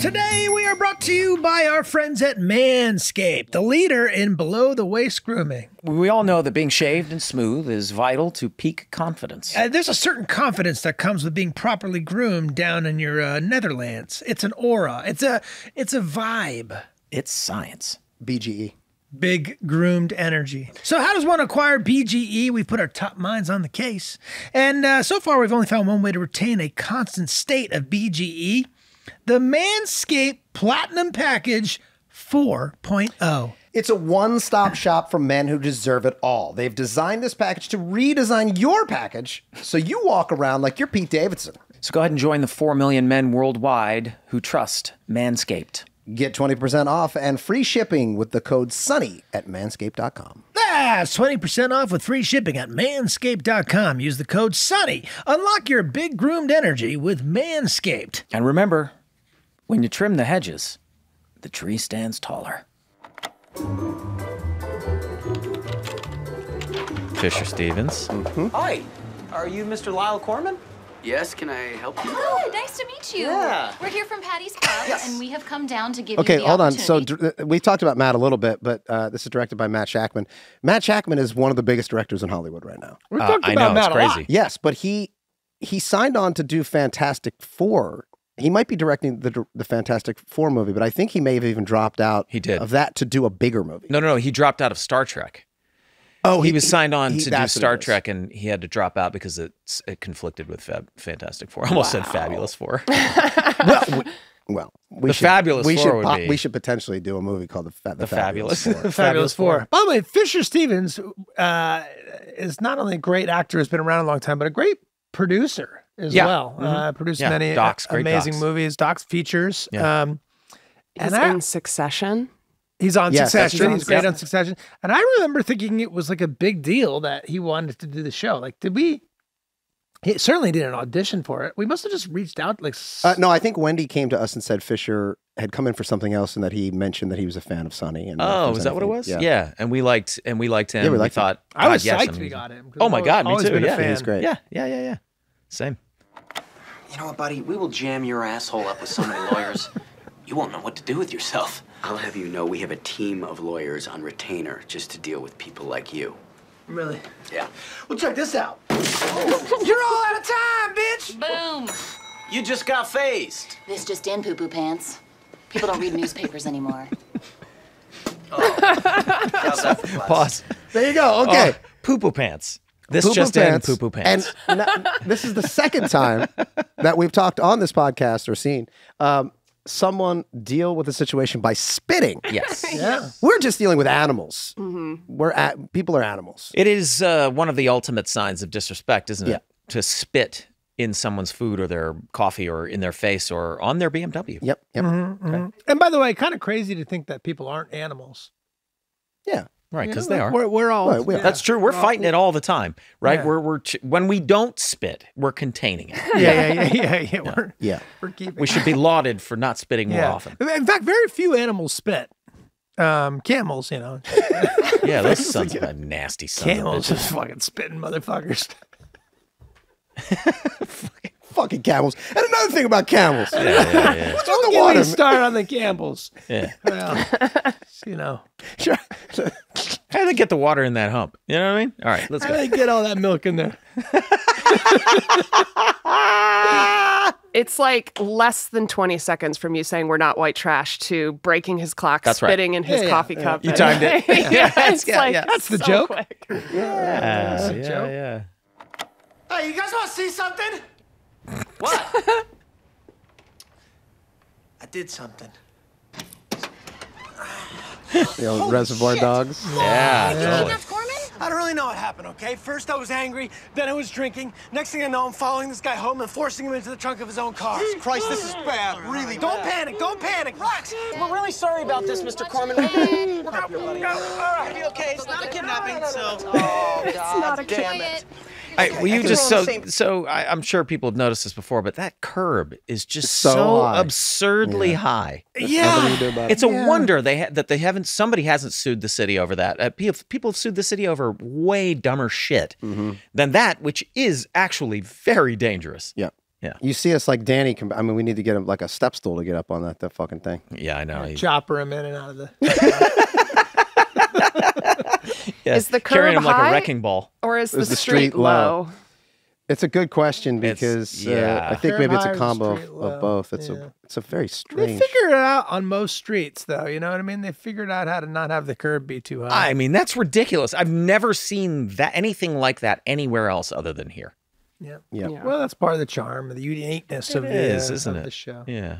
Today, we are brought to you by our friends at Manscaped, the leader in below-the-waist grooming. We all know that being shaved and smooth is vital to peak confidence. Uh, there's a certain confidence that comes with being properly groomed down in your uh, netherlands. It's an aura. It's a, it's a vibe. It's science. B G E. Big groomed energy. So how does one acquire B G E? We've put our top minds on the case. And uh, so far, we've only found one way to retain a constant state of B G E. The Manscaped Platinum Package four point oh. It's a one-stop shop for men who deserve it all. They've designed this package to redesign your package so you walk around like you're Pete Davidson. So go ahead and join the four million men worldwide who trust Manscaped. Get twenty percent off and free shipping with the code SUNNY at manscaped dot com. That's twenty percent off with free shipping at manscaped dot com. Use the code SUNNY. Unlock your big groomed energy with Manscaped. And remember, when you trim the hedges, the tree stands taller. Fisher Stevens. Mm-hmm. Hi, are you Mister Lyle Corman? Yes, can I help you? Hi, nice to meet you. Yeah. We're here from Paddy's Pub, yes. and we have come down to give okay, you the opportunity. Okay, hold on. So we talked about Matt a little bit, but uh, this is directed by Matt Shackman. Matt Shackman is one of the biggest directors in Hollywood right now. We're uh, talking about know, Matt it's crazy. a lot. Yes, but he he signed on to do Fantastic Four. He might be directing the, the Fantastic Four movie, but I think he may have even dropped out he did. of that to do a bigger movie. No, no, no. He dropped out of Star Trek. Oh, he, he was signed on he, to do Star Trek, and he had to drop out because it's, it conflicted with Fab, Fantastic Four. I almost wow. said Fabulous Four. well, we, well, we the should, Fabulous we Four should, would be. We should potentially do a movie called The, fa the, the Fabulous, Fabulous Four. Fabulous Four. By the way, Fisher Stevens uh, is not only a great actor who's been around a long time, but a great producer as yeah. well. Mm-hmm. uh, produced yeah. many docs, amazing docs. movies, docs, features. Yeah. Um, He's and in I, Succession. He's on yes, Succession. He's, on, he's great yeah. on Succession. And I remember thinking it was like a big deal that he wanted to do the show. Like, did we? He certainly didn't audition for it. We must have just reached out. Like, uh, no, I think Wendy came to us and said Fisher had come in for something else, and that he mentioned that he was a fan of Sonny. And oh, was that what it was? Yeah. yeah, and we liked and we liked him. Yeah, we, liked we thought him. I was psyched yes, we got him. Oh my God, me too. Yeah, he's great. Yeah, yeah, yeah, yeah. Same. You know what, buddy? We will jam your asshole up with so many lawyers. You won't know what to do with yourself. I'll have you know we have a team of lawyers on retainer just to deal with people like you. Really? Yeah. Well, check this out. Oh. You're all out of time, bitch! Boom! You just got phased. This just in, poo-poo pants. People don't read newspapers anymore. Oh. How's that for class? Pause. There you go. Okay. Oh, poo-poo pants. This poo -poo just pants. in, poo-poo pants. And this is the second time that we've talked on this podcast or seen. Um, someone deal with the situation by spitting. Yes. Yeah. We're just dealing with animals. Mm-hmm. We're at, people are animals. It is uh, one of the ultimate signs of disrespect, isn't yeah. it? To spit in someone's food or their coffee or in their face or on their B M W. Yep. yep. Mm-hmm, okay. mm-hmm. And by the way, kind of crazy to think that people aren't animals. Yeah. Right, because they are. We're, we're all. Right, we are. That's true. We're, we're fighting all, it all the time, right? Yeah. We're we're when we don't spit, we're containing it. Yeah, yeah, yeah, yeah, yeah. yeah. We're, yeah. we're keeping. We should be lauded for not spitting yeah. more often. In fact, very few animals spit. Um, camels, you know. yeah, those sons of a nasty son. Camels just fucking spitting motherfuckers. fucking, fucking camels. And another thing about camels. Yeah, yeah, yeah. Don't don't get water. me started on the camels. Yeah. Well, you know. Sure. How do they get the water in that hump? You know what I mean? All right, let's go. How do they get all that milk in there? It's like less than twenty seconds from you saying we're not white trash to breaking his clock, that's spitting right. in his yeah, coffee yeah, cup. Yeah. You timed it. yeah, yeah, it's yeah, like, yeah. That's the so joke. Quick. Yeah, yeah, that's the yeah, joke. yeah. Hey, you guys want to see something? What? I did something. The old Holy Reservoir shit. Dogs. Yeah. yeah. Totally. I don't really know what happened, okay? First I was angry, then I was drinking. Next thing I know, I'm following this guy home and forcing him into the trunk of his own car. Christ, this is bad, really. Don't bad. panic, don't panic. Relax. We're really sorry about this, Mister Corman. We're gonna help you, buddy. All right. It'll be okay. It's not a kidnapping, so... Oh, God, it's not a damn it. I, well, you just so so. I, I'm sure people have noticed this before, but that curb is just so, so absurdly yeah. high. There's yeah, it's a yeah. wonder they ha that they haven't. Somebody hasn't sued the city over that. Uh, people, people have sued the city over way dumber shit mm-hmm. than that, which is actually very dangerous. Yeah, yeah. You see us like Danny. I mean, we need to get him like a step stool to get up on that that fucking thing. Yeah, I know. He, chopper him in and out of the. Yeah. Is the curb carrying him high, like a wrecking ball, or is, is the, the street, street low? low? It's a good question because it's, yeah. uh, I think curb maybe it's a combo of both. It's yeah. a it's a very strange. They figure it out on most streets, though. You know what I mean? They figured out how to not have the curb be too high. I mean, that's ridiculous. I've never seen that anything like that anywhere else other than here. Yeah, yeah. yeah. Well, that's part of the charm, the uniqueness it of is, the, uh, isn't of it? the show. Yeah.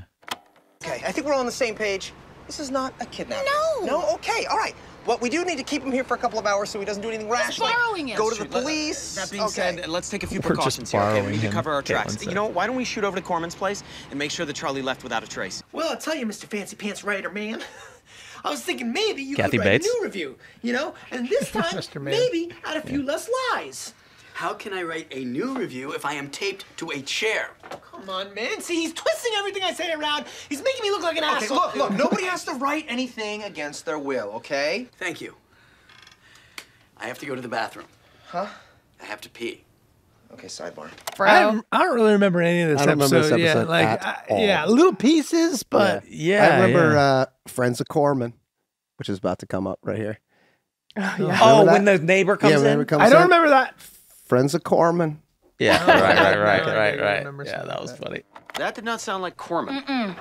Okay, I think we're all on the same page. This is not a kidnapping. No. No. Okay. All right. Well, we do need to keep him here for a couple of hours so he doesn't do anything rash. Like, go to the police. That being okay. said, let's take a few We're precautions here. Okay, we need to cover our tracks. You know, why don't we shoot over to Corman's place and make sure that Charlie left without a trace? Well, I'll tell you, Mister Fancy Pants Writer Man. I was thinking maybe you Kathy could write Bates. a new review, you know, and this time maybe add a few yeah. less lies. How can I write a new review if I am taped to a chair? Come on, man. See, he's twisting everything I say around. He's making me look like an okay, asshole. Look, look, nobody has to write anything against their will, okay? Thank you. I have to go to the bathroom. Huh? I have to pee. Okay, sidebar. I don't, I don't really remember any of this I don't episode. Remember this episode yeah, like, at I, all. yeah, little pieces, but yeah. yeah I remember yeah. Uh, Friends of Corman, which is about to come up right here. Oh, yeah. oh when the neighbor comes yeah, in? Neighbor comes I don't in. remember that. Friends of Corman. Yeah, right, right, right, right, right. Yeah, right. yeah that was that. funny. That did not sound like Corman. Mm-mm.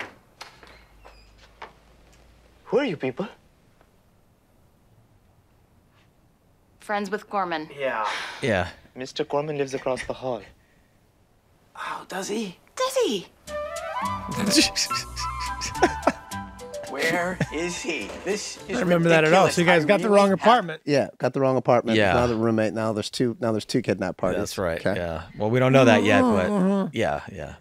Who are you people? Friends with Gorman. Yeah. Yeah. Mister Gorman lives across the hall. Oh, does he? Does he? Where is he? This is I don't remember ridiculous. That at all. So you guys I got really the wrong have... apartment. Yeah, got the wrong apartment. Yeah. Now the roommate. Now there's two. Now there's two kidnap parties. That's right. Okay. Yeah. Well, we don't know that yet, but yeah, yeah.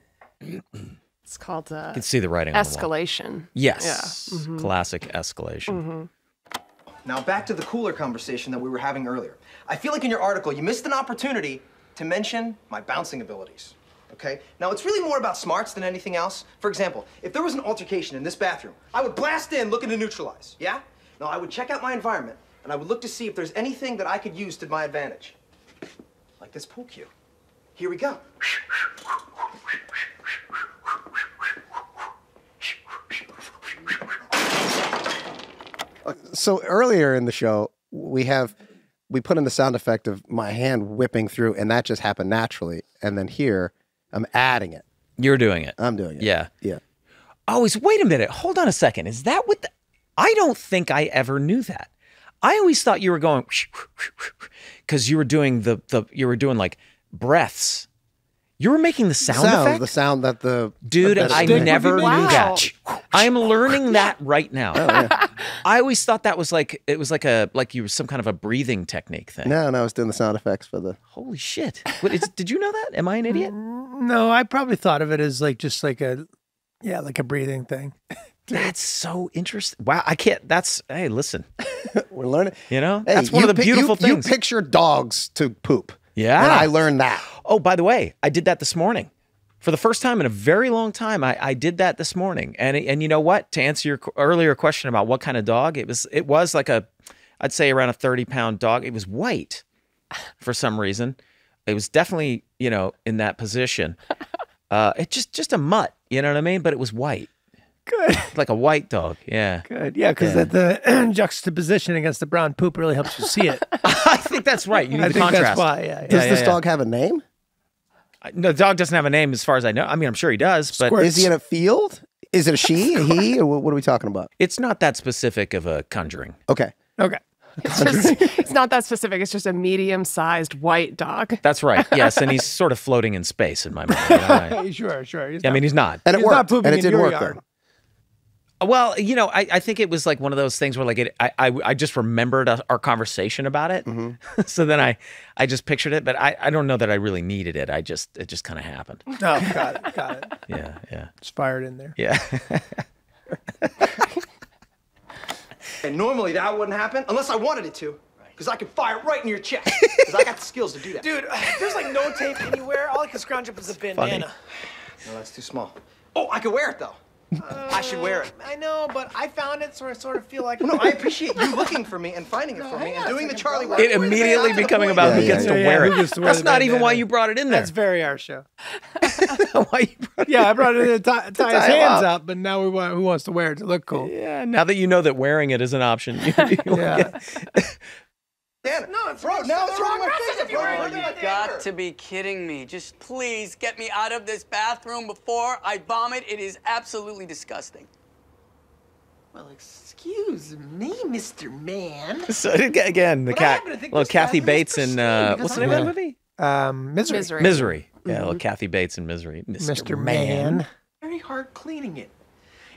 It's called. Uh, you can see the writing. Escalation. On the wall. Yes. Yeah. Mm-hmm. Classic escalation. Mm-hmm. Now back to the cooler conversation that we were having earlier. I feel like in your article you missed an opportunity to mention my bouncing abilities. Okay? Now it's really more about smarts than anything else. For example, if there was an altercation in this bathroom, I would blast in looking to neutralize, yeah? Now I would check out my environment and I would look to see if there's anything that I could use to my advantage. Like this pool cue. Here we go. So earlier in the show, we have, we put in the sound effect of my hand whipping through, and that just happened naturally. And then here, I'm adding it. You're doing it. I'm doing it. Yeah. Yeah. Always, wait a minute. Hold on a second. Is that what the, I don't think I ever knew that. I always thought you were going, because you were doing the, the, you were doing like breaths. You were making the sound, sound effect? The sound that the... Dude, that I never wow. knew that. I'm learning that right now. Oh, yeah. I always thought that was like, it was like a, like you were some kind of a breathing technique thing. No, no, I was doing the sound effects for the... Holy shit. What, is, did you know that? Am I an idiot? No, I probably thought of it as like, just like a, yeah, like a breathing thing. That's so interesting. Wow, I can't, that's, hey, listen. We're learning. You know, hey, that's one you of the beautiful you, things. You picture dogs to poop. Yeah. And I learned that. Oh, by the way, I did that this morning. For the first time in a very long time, I, I did that this morning. And and you know what? To answer your earlier question about what kind of dog, it was it was like a, I'd say around a thirty pound dog. It was white for some reason. It was definitely, you know, in that position. Uh, it just, just a mutt, you know what I mean? But it was white. Good. Like a white dog, yeah. Good, yeah, because yeah. the, the juxtaposition against the brown poop really helps you see it. I think that's right. You need I the think contrast. That's why, yeah, yeah. Does yeah, this yeah, dog yeah. have a name? I, no, the dog doesn't have a name as far as I know. I mean, I'm sure he does, but... Squirt. Is he in a field? Is it a she, a he, or what are we talking about? It's not that specific of a conjuring. Okay. Okay. It's, just, it's not that specific. It's just a medium-sized white dog. That's right. Yes, and he's sort of floating in space in my mind. I, sure, sure. He's I not, mean, he's not. And it worked. And it did work, yard. Though. Well, you know, I, I think it was like one of those things where like it, I, I I just remembered our conversation about it. Mm-hmm. So then I I just pictured it, but I, I don't know that I really needed it. I just it just kind of happened. Oh, got it, got it. Yeah, yeah. It's fired in there. Yeah. And normally that wouldn't happen unless I wanted it to, because I could fire it right in your chest. Because I got the skills to do that. Dude, there's like no tape anywhere. All I can scrounge up is a bandana. Funny. No, that's too small. Oh, I could wear it though. Uh, I should wear it. I know, but I found it, so I sort of feel like... No, I appreciate you looking for me and finding it for me and doing the Charlie... It immediately becoming about who gets to wear it. That's not even why you brought it in there. That's very our show. Why you brought it Yeah, I brought it in to tie his hands up, but now we want who wants to wear it to look cool. Yeah, now that you know that wearing it is an option. Yeah. Damn it. No, it's wrong. Now it's wrong. You've got to be kidding me. Just please get me out of this bathroom before I vomit. It is absolutely disgusting. Well, excuse me, Mister Man. So again, the cat. Well, Kathy Bates in uh, what's the name of that movie? Um, Misery. Misery. Misery. Mm-hmm. Yeah, well, Kathy Bates in Misery. Mister Man. Very hard cleaning it.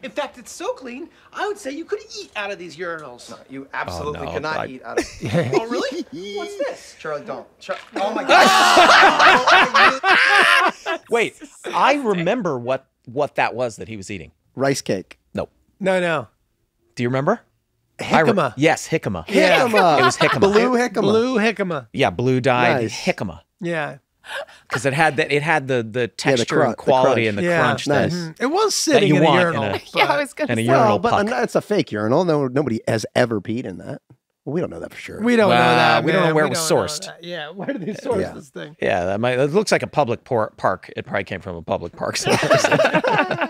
In fact, it's so clean, I would say you could eat out of these urinals. No, you absolutely oh, no. cannot I... eat out of these. Oh, really? What's this? Charlie, don't. Char oh, my God. Wait, I remember what, what that was that he was eating. Rice cake. No. No, no. Do you remember? Jicama. Yes, jicama. Yeah. Jicama. It was jicama. Blue jicama. Blue jicama. Yeah, blue dyed nice. Jicama. Yeah. Because it had that, it had the the texture yeah, the and quality the and the yeah, crunch. Nice. That, mm-hmm. It was sitting in a urinal. In a, yeah, I was going to say. Well, but puck. It's a fake urinal. No, nobody has ever peed in that. Well, we don't know that for sure. We don't well, know that. We man. don't know where we it was sourced. Yeah, where did they source yeah. this thing? Yeah, that might. It looks like a public por park. It probably came from a public park. Yeah.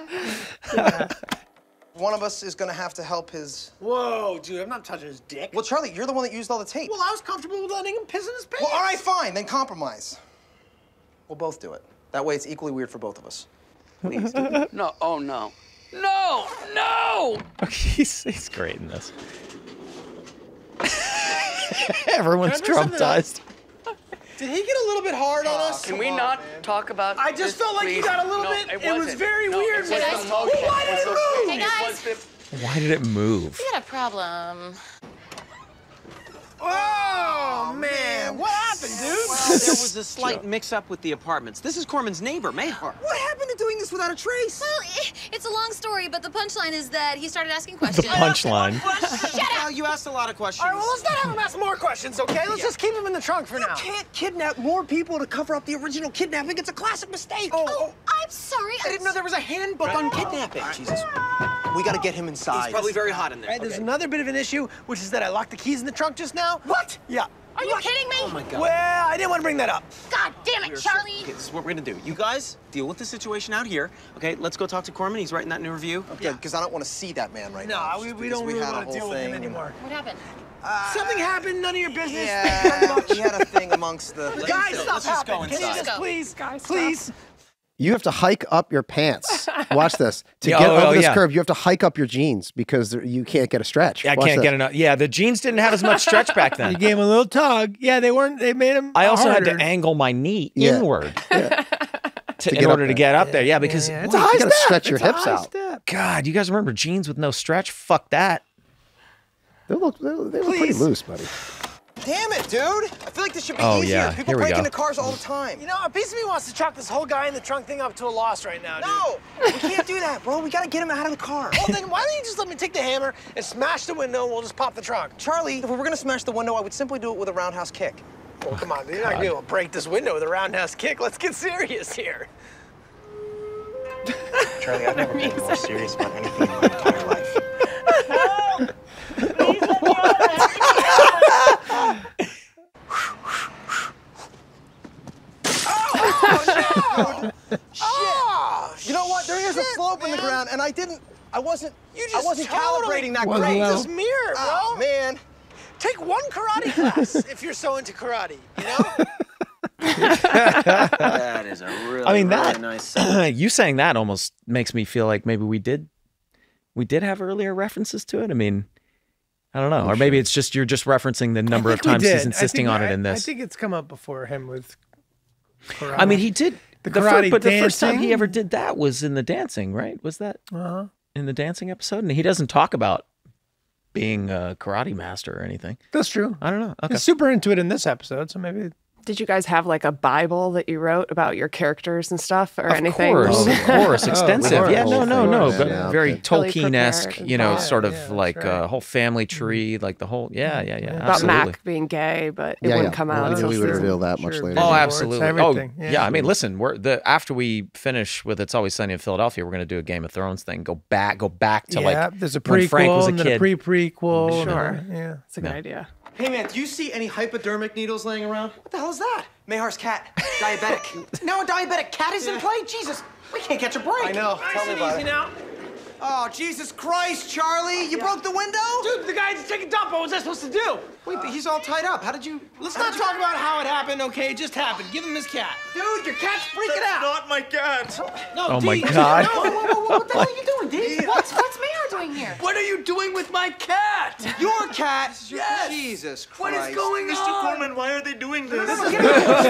One of us is going to have to help his... Whoa, dude, I'm not touching his dick. Well, Charlie, you're the one that used all the tape. Well, I was comfortable with letting him piss in his pants. Well, all right, fine. Then compromise. We'll both do it. That way it's equally weird for both of us. Please do it. No, oh no. No, no! Okay, he's, he's great in this. Everyone's traumatized. Did he get a little bit hard on us? Can we not talk about I just felt like he got a little bit... It was very weird. Why did it move? Hey, guys. Why did it move? We got a problem. Oh, man. What happened, dude? Well, there was a slight mix-up with the apartments. This is Corman's neighbor, Mayhart. What happened to doing this without a trace? Well, it's a long story, but the punchline is that he started asking questions. The punchline. Shut up. Well, you asked a lot of questions. All right, well, let's not have him ask more questions, okay? Let's yeah. just keep him in the trunk for you now. You can't kidnap more people to cover up the original kidnapping. It's a classic mistake. Oh, oh I'm sorry. I didn't know there was a handbook on kidnapping. Oh, Jesus. We gotta get him inside. It's probably very hot in there. Right, okay. There's another bit of an issue, which is that I locked the keys in the trunk just now. What? Yeah. Are you what? kidding me? Oh my God. Well, I didn't want to bring that up. God damn it, Charlie. Okay, this is what we're gonna do. You guys deal with the situation out here. Okay, let's go talk to Corman. He's writing that new review. Okay, because yeah. I don't want to see that man right no, now. No, we, we don't we really want to deal with him anymore. What happened? Uh, Something happened. None of your business. Yeah, he had a thing amongst the guys. Stop. Let's just go inside. Can you just go. please, guys, please. Stop. You have to hike up your pants. Watch this. To yeah, get oh, over oh, this yeah. curve, you have to hike up your jeans because you can't get a stretch. Yeah, I Watch can't this. get enough. Yeah, the jeans didn't have as much stretch back then. You gave them a little tug. Yeah, they weren't. They made them. I also harder. had to angle my knee yeah. inward yeah. To, to in order to get up yeah. there. Yeah, because yeah, yeah. it's boy, a high you got to stretch your it's hips out. Step. God, you guys remember jeans with no stretch? Fuck that. They look. They look pretty loose, buddy. Damn it, dude! I feel like this should be oh, easier. Yeah. People break go. into cars all the time. You know, a piece of me wants to chalk this whole guy in the trunk thing up to a loss right now, dude. No! We can't do that, bro. We gotta get him out of the car. Well, then why don't you just let me take the hammer and smash the window and we'll just pop the trunk? Charlie, if we were gonna smash the window, I would simply do it with a roundhouse kick. Well, oh, come on, dude. You're not gonna be able to break this window with a roundhouse kick. Let's get serious here. Charlie, I've never been more serious about anything in my entire life. No! Please let me out. Oh, no! Shit. Oh, you know what? There is shit, a slope man. in the ground, and I didn't. I wasn't. You just I wasn't totally calibrating that great. This mirror, bro. Oh, man, take one karate class if you're so into karate. You know. That is a really, I mean, really that, nice. You saying that almost makes me feel like maybe we did, we did have earlier references to it. I mean. I don't know. Oh, or maybe sure. it's just you're just referencing the number of times he's insisting on I, it in this. I think it's come up before him with karate. I mean, he did the, the karate first, But dancing? the first time he ever did that was in the dancing, right? Was that uh-huh. in the dancing episode? And he doesn't talk about being a karate master or anything. That's true. I don't know. Okay. He's super into it in this episode, so maybe... Did you guys have like a Bible that you wrote about your characters and stuff or of anything? Course, of course, extensive. Oh, yeah, no, no, no, but yeah, very okay. Tolkien-esque, you know, sort of yeah, like a right. uh, whole family tree, like the whole, yeah, yeah, yeah. About absolutely. Mac being gay, but it yeah, wouldn't yeah. come out. Until we would reveal that much sure. later. Oh, absolutely. Oh, yeah. yeah. I mean, listen, we're the after we finish with "It's Always Sunny in Philadelphia," we're going to do a Game of Thrones thing. Go back, go back to yeah, like there's a prequel, when Frank was a kid. Pre prequel. Sure, yeah, it's a good idea. Hey, man, do you see any hypodermic needles laying around? What the hell is that? Mayhar's cat. Diabetic. Now a diabetic cat is yeah. in play? Jesus, we can't catch a break. I know. Nice Tell and me about easy it. now. Oh, Jesus Christ, Charlie. You yeah. broke the window? Dude, the guy just took a dump. What was I supposed to do? Wait, uh, but he's all tied up. How did you... Let's not talk you... about how it happened, okay? It just happened. Give him his cat. Dude, your cat's freaking That's out. not my cat. No, oh, D, my God. No, whoa, whoa, whoa, what the hell are you doing, D? Yeah. What's, what's Mayhart doing here? What are you doing with my cat? Your cat? Yes. Jesus Christ. What is going Mister on? Mister Corman, why are they doing this? Mister Corman, why are they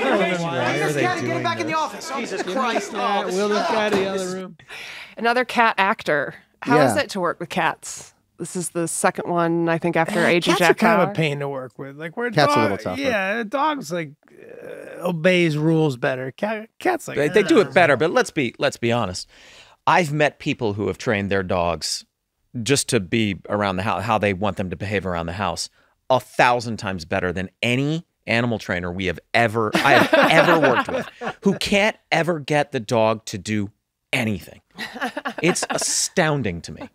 doing this? Get him back in the office. Jesus Christ. We'll look out of the other room. Another cat actor. How yeah. is it to work with cats? This is the second one, I think, after Agent Jack Cats are kind Power. of a pain to work with. Like, we're Cats dog, a little tougher. Yeah, a dog's, like, uh, obeys rules better. Cat, cats, like... They, they do it better, but let's be, let's be honest. I've met people who have trained their dogs just to be around the house, how they want them to behave around the house, a thousand times better than any animal trainer we have ever, I have ever worked with, who can't ever get the dog to do anything. It's astounding to me.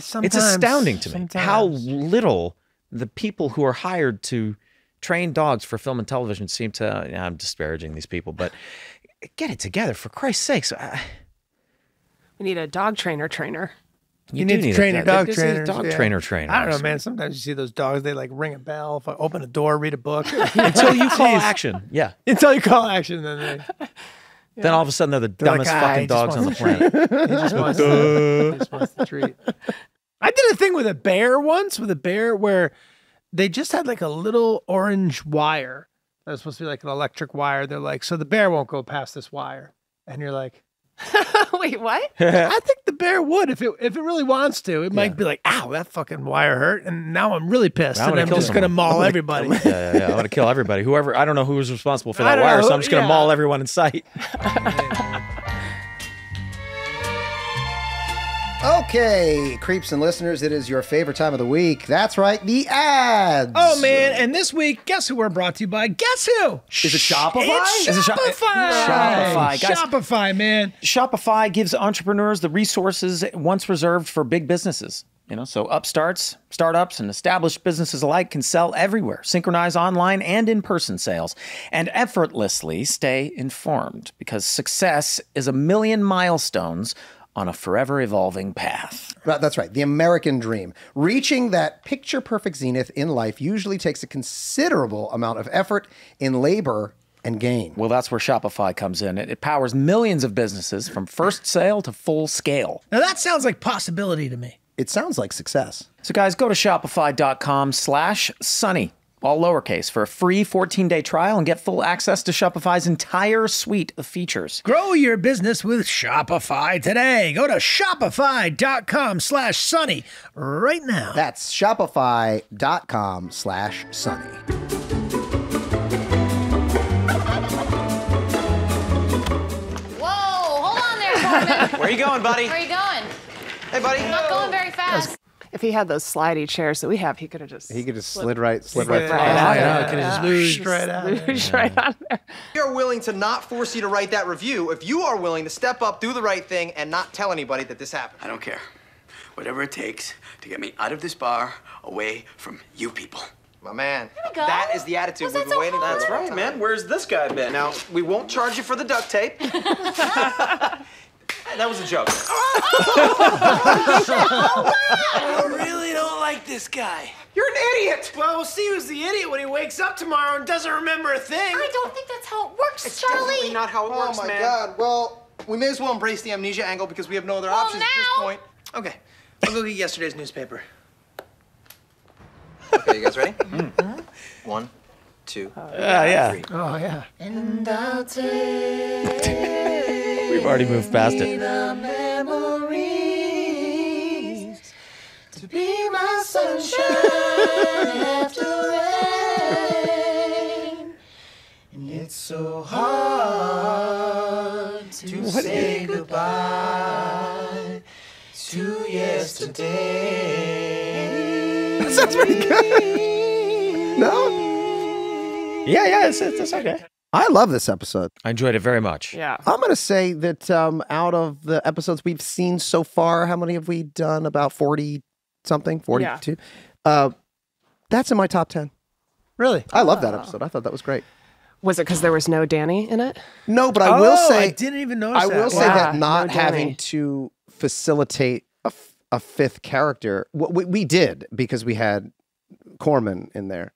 Sometimes, it's astounding to me sometimes. how little the people who are hired to train dogs for film and television seem to... I'm disparaging these people, but get it together, for Christ's sakes. I, we need a dog trainer trainer. You, you need, need to train a dog trainer. Dog yeah. trainer trainer. I don't know, man. Sometimes you see those dogs, they like ring a bell, open a door, read a book. Until you call action. Yeah. Until you call action, then they... Yeah. Then all of a sudden, they're the they're dumbest like, fucking dogs on the planet. He just wants to, he just wants to treat. I did a thing with a bear once, with a bear where they just had like a little orange wire that was supposed to be like an electric wire. They're like, so the bear won't go past this wire. And you're like, wait, what? I think the bear would if it if it really wants to. It yeah. might be like, ow, that fucking wire hurt, and now I'm really pissed, well, and I'm just someone. gonna maul gonna everybody. Kill, yeah, yeah, yeah, I want to kill everybody. Whoever, I don't know who was responsible for that wire, know, so I'm just gonna yeah. maul everyone in sight. Okay, creeps and listeners, it is your favorite time of the week. That's right, the ads. Oh, man, and this week, guess who we're brought to you by? Guess who? Is it Shopify? It's is Shopify. It Shopify. Shopify. Guys, Shopify, man. Shopify gives entrepreneurs the resources once reserved for big businesses. You know, so upstarts, startups, and established businesses alike can sell everywhere, synchronize online and in-person sales, and effortlessly stay informed, because success is a million milestones on a forever evolving path. That's right, the American dream. Reaching that picture-perfect zenith in life usually takes a considerable amount of effort in labor and gain. Well, that's where Shopify comes in. It, it powers millions of businesses from first sale to full scale. Now that sounds like possibility to me. It sounds like success. So guys, go to shopify.com slash sunny. all lowercase, for a free fourteen day trial and get full access to Shopify's entire suite of features. Grow your business with Shopify today. Go to shopify.com slash sunny right now. That's shopify.com slash sunny. Whoa, hold on there, Carmen. Where are you going, buddy? Where are you going? Hey, buddy. I'm not going very fast. If he had those slidey chairs that we have, he could have just... He could just slid, slid right slid right, right, right out. Yeah, yeah. Could have just loosed right out. Loosed right out there. We are willing to not force you to write that review if you are willing to step up, do the right thing, and not tell anybody that this happened. I don't care. Whatever it takes to get me out of this bar, away from you people. My man, that is the attitude we've been waiting for. That's right, man. Where's this guy been? Now, we won't charge you for the duct tape. That was a joke. I really don't like this guy. You're an idiot. Well, we'll see who's the idiot when he wakes up tomorrow and doesn't remember a thing. I don't think that's how it works, it's Charlie. It's definitely not how it works, man. Oh, my God. Well, we may as well embrace the amnesia angle because we have no other well, options now. at this point. Okay. I'll go get yesterday's newspaper. Okay, you guys ready? Mm. One, two, uh, yeah. three. Oh, yeah. And I'll take... We've already moved past it. To be my sunshine after rain. And it's so hard to what say goodbye to yesterday. That sounds pretty good. No? Yeah, yeah, it's, it's okay. I love this episode. I enjoyed it very much. Yeah. I'm going to say that um, out of the episodes we've seen so far, how many have we done? About forty something, forty-two? Yeah. Uh, that's in my top ten. Really? I love oh. that episode. I thought that was great. Was it because there was no Danny in it? No, but I oh, will say... I didn't even notice I that. I will say yeah, that not no having to facilitate a, a fifth character... We, we did, because we had Corman in there.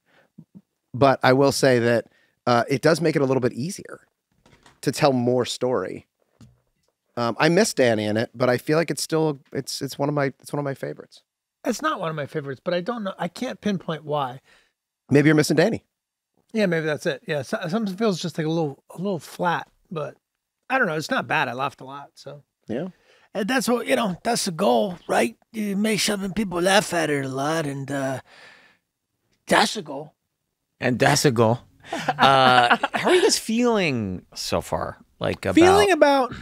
But I will say that Uh, it does make it a little bit easier to tell more story. Um, I miss Danny in it, but I feel like it's still it's it's one of my it's one of my favorites. It's not one of my favorites, but I don't know. I can't pinpoint why. Maybe you're missing Danny. Yeah, maybe that's it. Yeah, so, something feels just like a little a little flat, but I don't know. It's not bad. I laughed a lot. So yeah, and that's what you know. That's the goal, right? You make something people laugh at it a lot, and uh, that's the goal. And that's the goal. Uh, how are you guys feeling so far? Like about feeling about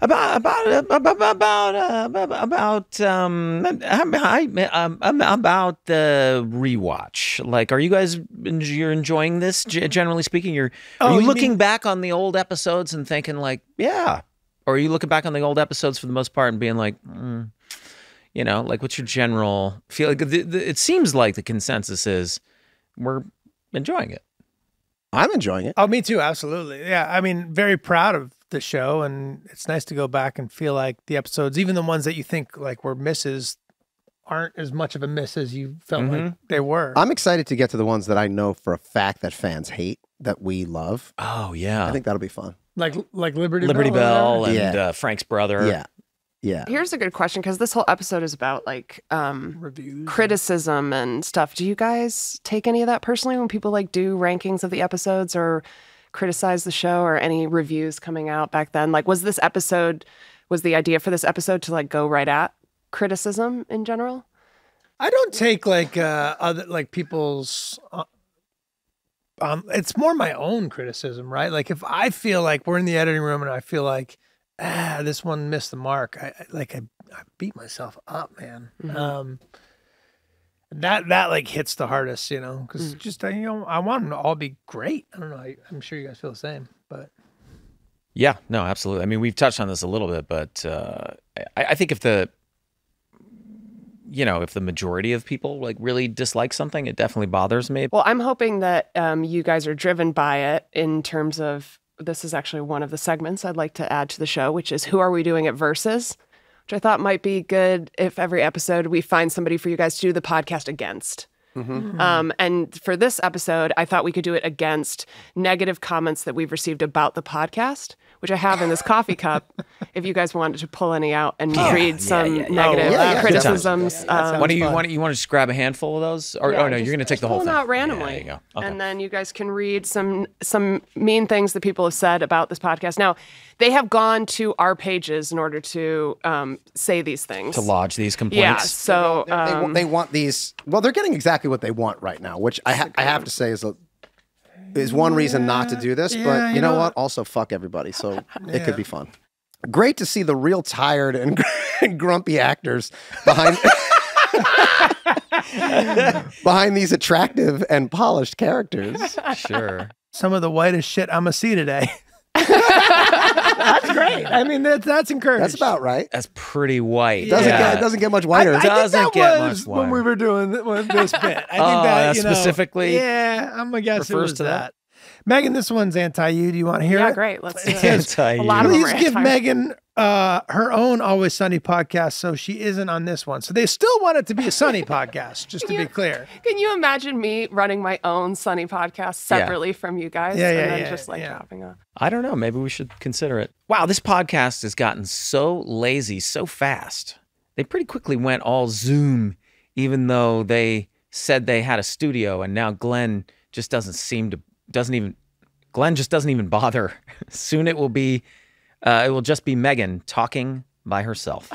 about about about about uh, about um about the rewatch. Like, are you guys you're enjoying this? Generally speaking, you're are oh, you looking mean... back on the old episodes and thinking like, yeah, or are you looking back on the old episodes for the most part and being like, mm, you know, like what's your general feel? Like, the, the, it seems like the consensus is we're enjoying it. I'm enjoying it. Oh, me too. Absolutely. Yeah. I mean, very proud of the show, and it's nice to go back and feel like the episodes, even the ones that you think like were misses, aren't as much of a miss as you felt mm-hmm. like they were. I'm excited to get to the ones that I know for a fact that fans hate that we love. Oh yeah. I think that'll be fun. Like, like Liberty, Liberty Bell, Bell and yeah. uh, Frank's brother. Yeah. Yeah. Here's a good question, because this whole episode is about like um, reviews, criticism, and stuff. Do you guys take any of that personally when people like do rankings of the episodes or criticize the show, or any reviews coming out back then? Like, was this episode, was the idea for this episode to like go right at criticism in general? I don't take like uh, other like people's. Uh, um, it's more my own criticism, right? Like if I feel like we're in the editing room and I feel like, ah, this one missed the mark. I, I like I, I beat myself up, man. Mm-hmm. Um, that that like hits the hardest, you know, because mm-hmm. just you know I want them to all be great. I don't know. I, I'm sure you guys feel the same, but yeah, no, absolutely. I mean, we've touched on this a little bit, but uh, I, I think if the you know if the majority of people like really dislike something, it definitely bothers me. Well, I'm hoping that um, you guys are driven by it in terms of. This is actually one of the segments I'd like to add to the show, which is Who Are We Doing It Versus, which I thought might be good if every episode we find somebody for you guys to do the podcast against. Mm-hmm. Mm-hmm. Um, and for this episode, I thought we could do it against negative comments that we've received about the podcast, which I have in this coffee cup, if you guys wanted to pull any out and yeah, read some yeah, yeah, yeah. negative oh, yeah, yeah. criticisms. Yeah, yeah, um, what do you want to, you want to just grab a handful of those? Or, yeah, oh, no, just, you're going to take the whole thing. Out randomly. Yeah, there you go. Okay. And then you guys can read some some mean things that people have said about this podcast. Now, they have gone to our pages in order to um, say these things. To lodge these complaints. Yeah, so... They, they, um, they want these... Well, they're getting exactly what they want right now, which I, ha I have to say is... a. is one reason yeah. not to do this, yeah, but you, you know, know what? Also, fuck everybody, so yeah. it could be fun. Great to see the real tired and, gr and grumpy actors behind behind these attractive and polished characters. Sure. Some of the whitest shit I'm gonna see today. That's great. I mean, that's, that's encouraged. That's about right. That's pretty white. Doesn't yeah. get, it doesn't get much whiter. It doesn't that get was much whiter. When we were doing this bit, I think oh, that, that you know, specifically. Yeah, I'm gonna guess it was to that. that. Megan, this onene's anti-you. Do you want to hear yeah, it? Yeah, great. Let's do it. A lot of Please give Megan uh, her own Always Sunny podcast, so she isn't on this one. So they still want it to be a Sunny podcast, just to you, be clear. Can you imagine me running my own Sunny podcast separately yeah. from you guys? Yeah, yeah, and then yeah, just like yeah. dropping off. I don't know. Maybe we should consider it. Wow, this podcast has gotten so lazy so fast. They pretty quickly went all Zoom, even though they said they had a studio, and now Glenn just doesn't seem to doesn't even Glenn just doesn't even bother. Soon it will be uh it will just be Megan talking by herself.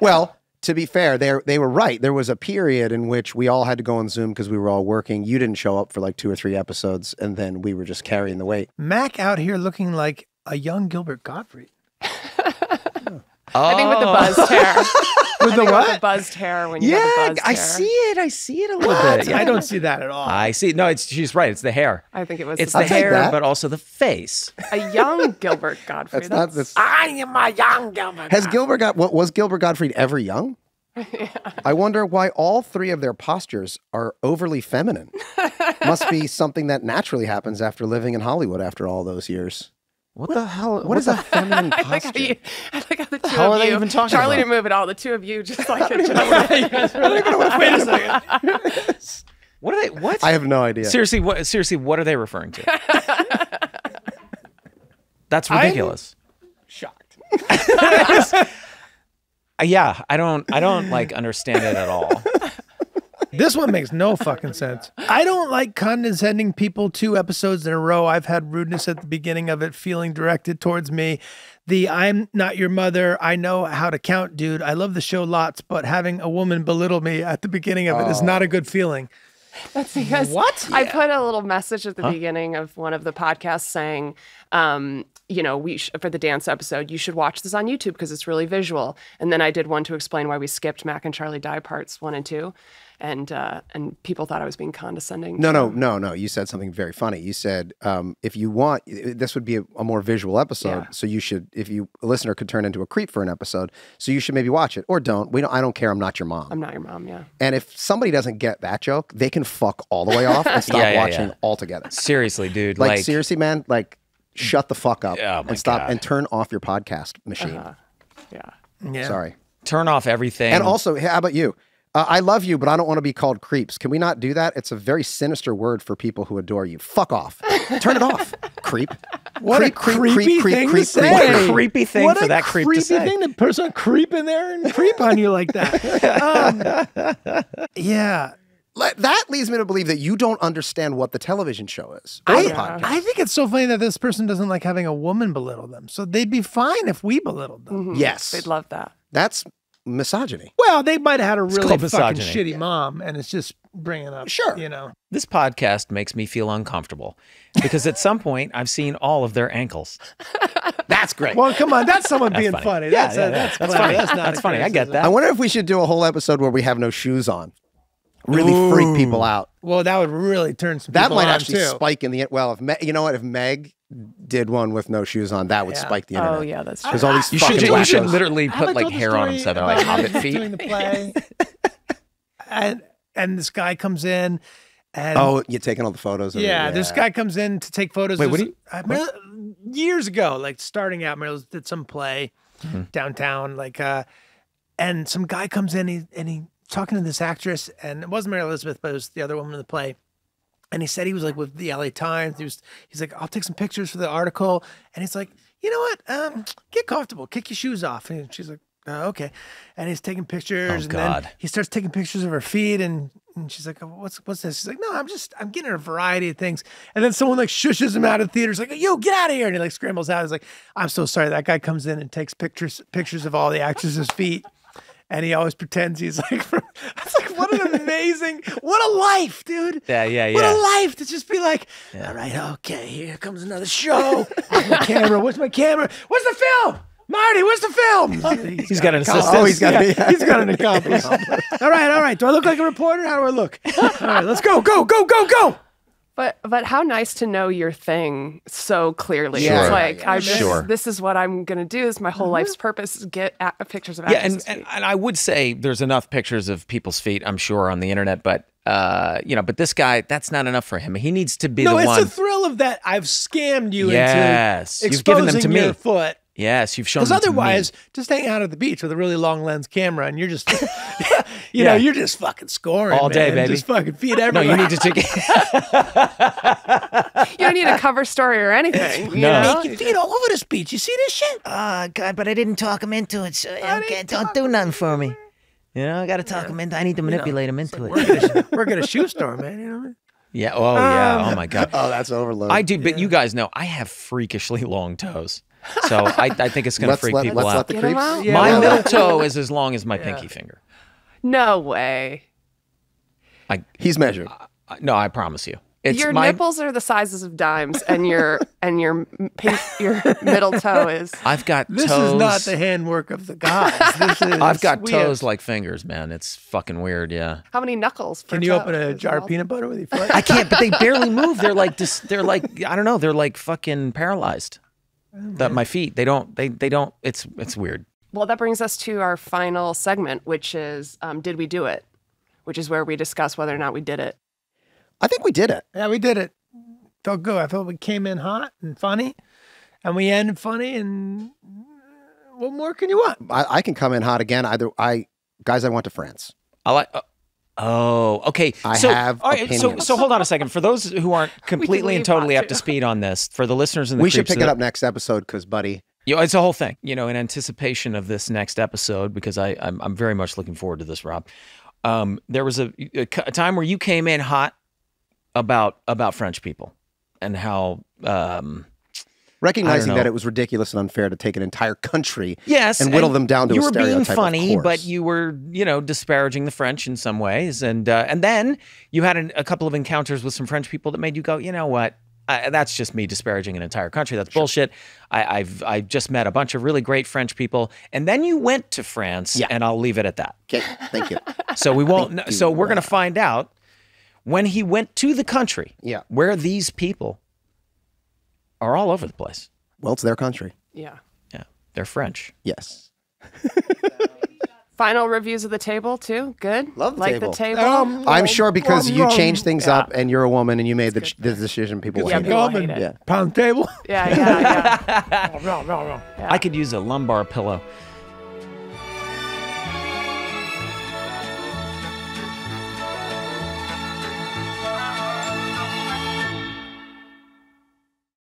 Well, to be fair, they they were right. There was a period in which we all had to go on Zoom because we were all working. You didn't show up for like two or three episodes, and then we were just carrying the weight. Mac out here looking like a young Gilbert Gottfried. oh. I think with the buzzed hair. With the what? With the buzzed hair. When you yeah, have the buzzed I hair. see it. I see it a little what? bit. Yeah, I don't see that at all. I see. No, it's she's right. It's the hair. I think it was. It's the, the hair, but also the face. A young Gilbert Gottfried. That's not this. I am a young Gilbert. Has Gilbert got? What was Gilbert Gottfried ever young? Yeah. I wonder why all three of their postures are overly feminine. Must be something that naturally happens after living in Hollywood after all those years. What, what the hell? What, what is a feminine posture? I like how, you, I like how the two how of are you, they even talking Charlie about? Didn't move at all. The two of you just like. I don't even know what you guys are really wait a second. What are they? What? I have no idea. Seriously, what? Seriously, what are they referring to? That's ridiculous. I'm shocked. Yeah, I don't. I don't like understand it at all. This one makes no fucking sense. I don't like condescending people two episodes in a row. I've had rudeness at the beginning of it feeling directed towards me. The I'm not your mother, I know how to count, dude. I love the show lots, but having a woman belittle me at the beginning of it is not a good feeling. That's because what? I yeah. put a little message at the huh? beginning of one of the podcasts saying, um, you know, we sh for the dance episode, you should watch this on YouTube because it's really visual. And then I did one to explain why we skipped Mac and Charlie Die parts one and two. And uh, and people thought I was being condescending. No, no, no, no. You said something very funny. You said um, if you want, this would be a, a more visual episode. Yeah. So you should, if you a listener could turn into a creep for an episode, so you should maybe watch it or don't. We don't. I don't care. I'm not your mom. I'm not your mom. Yeah. And if somebody doesn't get that joke, they can fuck all the way off and stop yeah, yeah, watching yeah. altogether. Seriously, dude. Like, like seriously, man. Like shut the fuck up oh and stop God. and turn off your podcast machine. Uh-huh. Yeah. Yeah. Sorry. Turn off everything. And also, how about you? Uh, I love you, but I don't want to be called creeps. Can we not do that? It's a very sinister word for people who adore you. Fuck off. Turn it off. Creep. What creep, a creep, creepy creep, thing creep, to creep, say. What a creepy thing what for that creep to say. What a creepy thing to put a creep in there and creep on you like that. Um, yeah. That leads me to believe that you don't understand what the television show is. I, yeah. I think it's so funny that this person doesn't like having a woman belittle them. So they'd be fine if we belittled them. Mm-hmm. Yes. They'd love that. That's misogyny. Well, they might have had a really fucking shitty yeah. mom, and it's just bringing up, sure. you know. This podcast makes me feel uncomfortable because at some point I've seen all of their ankles. That's great. Well, come on. That's someone that's being funny. funny. Yeah, that's, yeah, a, yeah. that's, that's funny. funny. That's, not that's funny. I get that. I wonder if we should do a whole episode where we have no shoes on. Really Ooh. freak people out. Well, that would really turn some people on, too. That might actually spike in the... Well, if Me, you know what? If Meg did one with no shoes on, that would yeah. spike the internet. Oh, yeah, that's true. Because all these I, fucking You should, you should literally put, like, hair on them so they're like hobbit feet. Doing the play. and, and this guy comes in and... Oh, you're taking all the photos of yeah, it. Yeah, this guy comes in to take photos. Wait, what do you... I, Mer, years ago, like, starting out, Meryl did some play mm-hmm. downtown, like, uh, and some guy comes in and he... And he talking to this actress, and it wasn't Mary Elizabeth, but it was the other woman in the play. And he said he was like with the L A Times. He was, he's like, I'll take some pictures for the article. And he's like, you know what? Um, get comfortable, kick your shoes off. And she's like, oh, okay. And he's taking pictures. Oh, and God. Then he starts taking pictures of her feet. And, and she's like, oh, what's what's this? She's like, no, I'm just, I'm getting a variety of things. And then someone like shushes him out of the theater. He's like, yo, get out of here. And he like scrambles out. He's like, I'm so sorry. That guy comes in and takes pictures, pictures of all the actresses' feet. And he always pretends he's like, I was like, what an amazing, what a life, dude. Yeah, yeah, yeah. What a life to just be like, yeah. all right, okay, here comes another show. Where's my camera? Where's my camera? Where's the film? Marty, where's the film? He's, he's got, got an assistant. Oh, he's got, yeah, yeah. he's got an accomplice. All right, all right. Do I look like a reporter? How do I look? All right, let's go, go, go, go, go. But but how nice to know your thing so clearly. Sure. It's like, I just, sure. this is what I'm going to do. This is my whole mm-hmm. life's purpose, is get at, pictures of actors' feet. Yeah, and, and, and I would say there's enough pictures of people's feet, I'm sure, on the internet, but uh, you know, but this guy, that's not enough for him. He needs to be no, the one. No, it's the thrill of that. I've scammed you yes. into exposing You've given them to me. your foot. Yes, you've shown them to me. Because otherwise, just hang out at the beach with a really long lens camera, and you're just, you know, yeah. you're just fucking scoring all day, man. baby. Just fucking feed everybody. No, you need to take it. You don't need a cover story or anything. You no, know? Naked feet all over this beach. You see this shit? Oh God, but I didn't talk him into it. So I okay, don't do nothing for me. You know, I got to talk yeah. him into. I need to manipulate you know, him into it. We're gonna, we're gonna shoe store, man. You know what I mean? Yeah. Oh um, yeah. Oh my God. Oh, that's overload. I do, but yeah. you guys know I have freakishly long toes. So I, I think it's going to freak let, people let's out. Let the creeps. out. Yeah. My middle toe is as long as my yeah. pinky finger. No way. I, He's measured. I, I, no, I promise you. It's your my, nipples are the sizes of dimes, and your and your pink, your middle toe is. I've got this toes. This is not the handwork of the gods. This is I've got weird. toes like fingers, man. It's fucking weird. Yeah. How many knuckles? Can you open a jar well? of peanut butter with your foot? I can't, but they barely move. They're like just, they're like I don't know. They're like fucking paralyzed. That my feet, they don't, they, they don't, it's, it's weird. Well, that brings us to our final segment, which is, um, did we do it? Which is where we discuss whether or not we did it. I think we did it. Yeah, we did it. Felt good. I felt we came in hot and funny, and we ended funny, and what more can you want? I, I can come in hot again. Either I, guys, I went to France. I like, uh, oh, okay. I so, have all right, so, so hold on a second. For those who aren't completely and totally up to speed on this, for the listeners in the We should pick so it up next episode because, buddy. You know, it's a whole thing. You know, in anticipation of this next episode, because I, I'm, I'm very much looking forward to this, Rob. Um, there was a, a, a time where you came in hot about, about French people and how... Um, Recognizing that it was ridiculous and unfair to take an entire country yes, and whittle and them down to a stereotype. You were being funny, but you were, you know, disparaging the French in some ways. And uh, and then you had an, a couple of encounters with some French people that made you go, you know what, I, that's just me disparaging an entire country. That's sure. bullshit. I, I've I just met a bunch of really great French people. And then you went to France, yeah. and I'll leave it at that. Okay, thank you. So we won't. Thank so you. We're going to find out when he went to the country yeah. where these people are all over the place. Well, it's their country. Yeah. Yeah. They're French. Yes. Final reviews of the table, too. Good. Love the like table. Like the table. Um, I'm sure because um, you um, changed things yeah. up, and you're a woman, and you made the, the decision people hate yeah, it. Hate it. Yeah. Pound table. Yeah, yeah, yeah. I could use a lumbar pillow.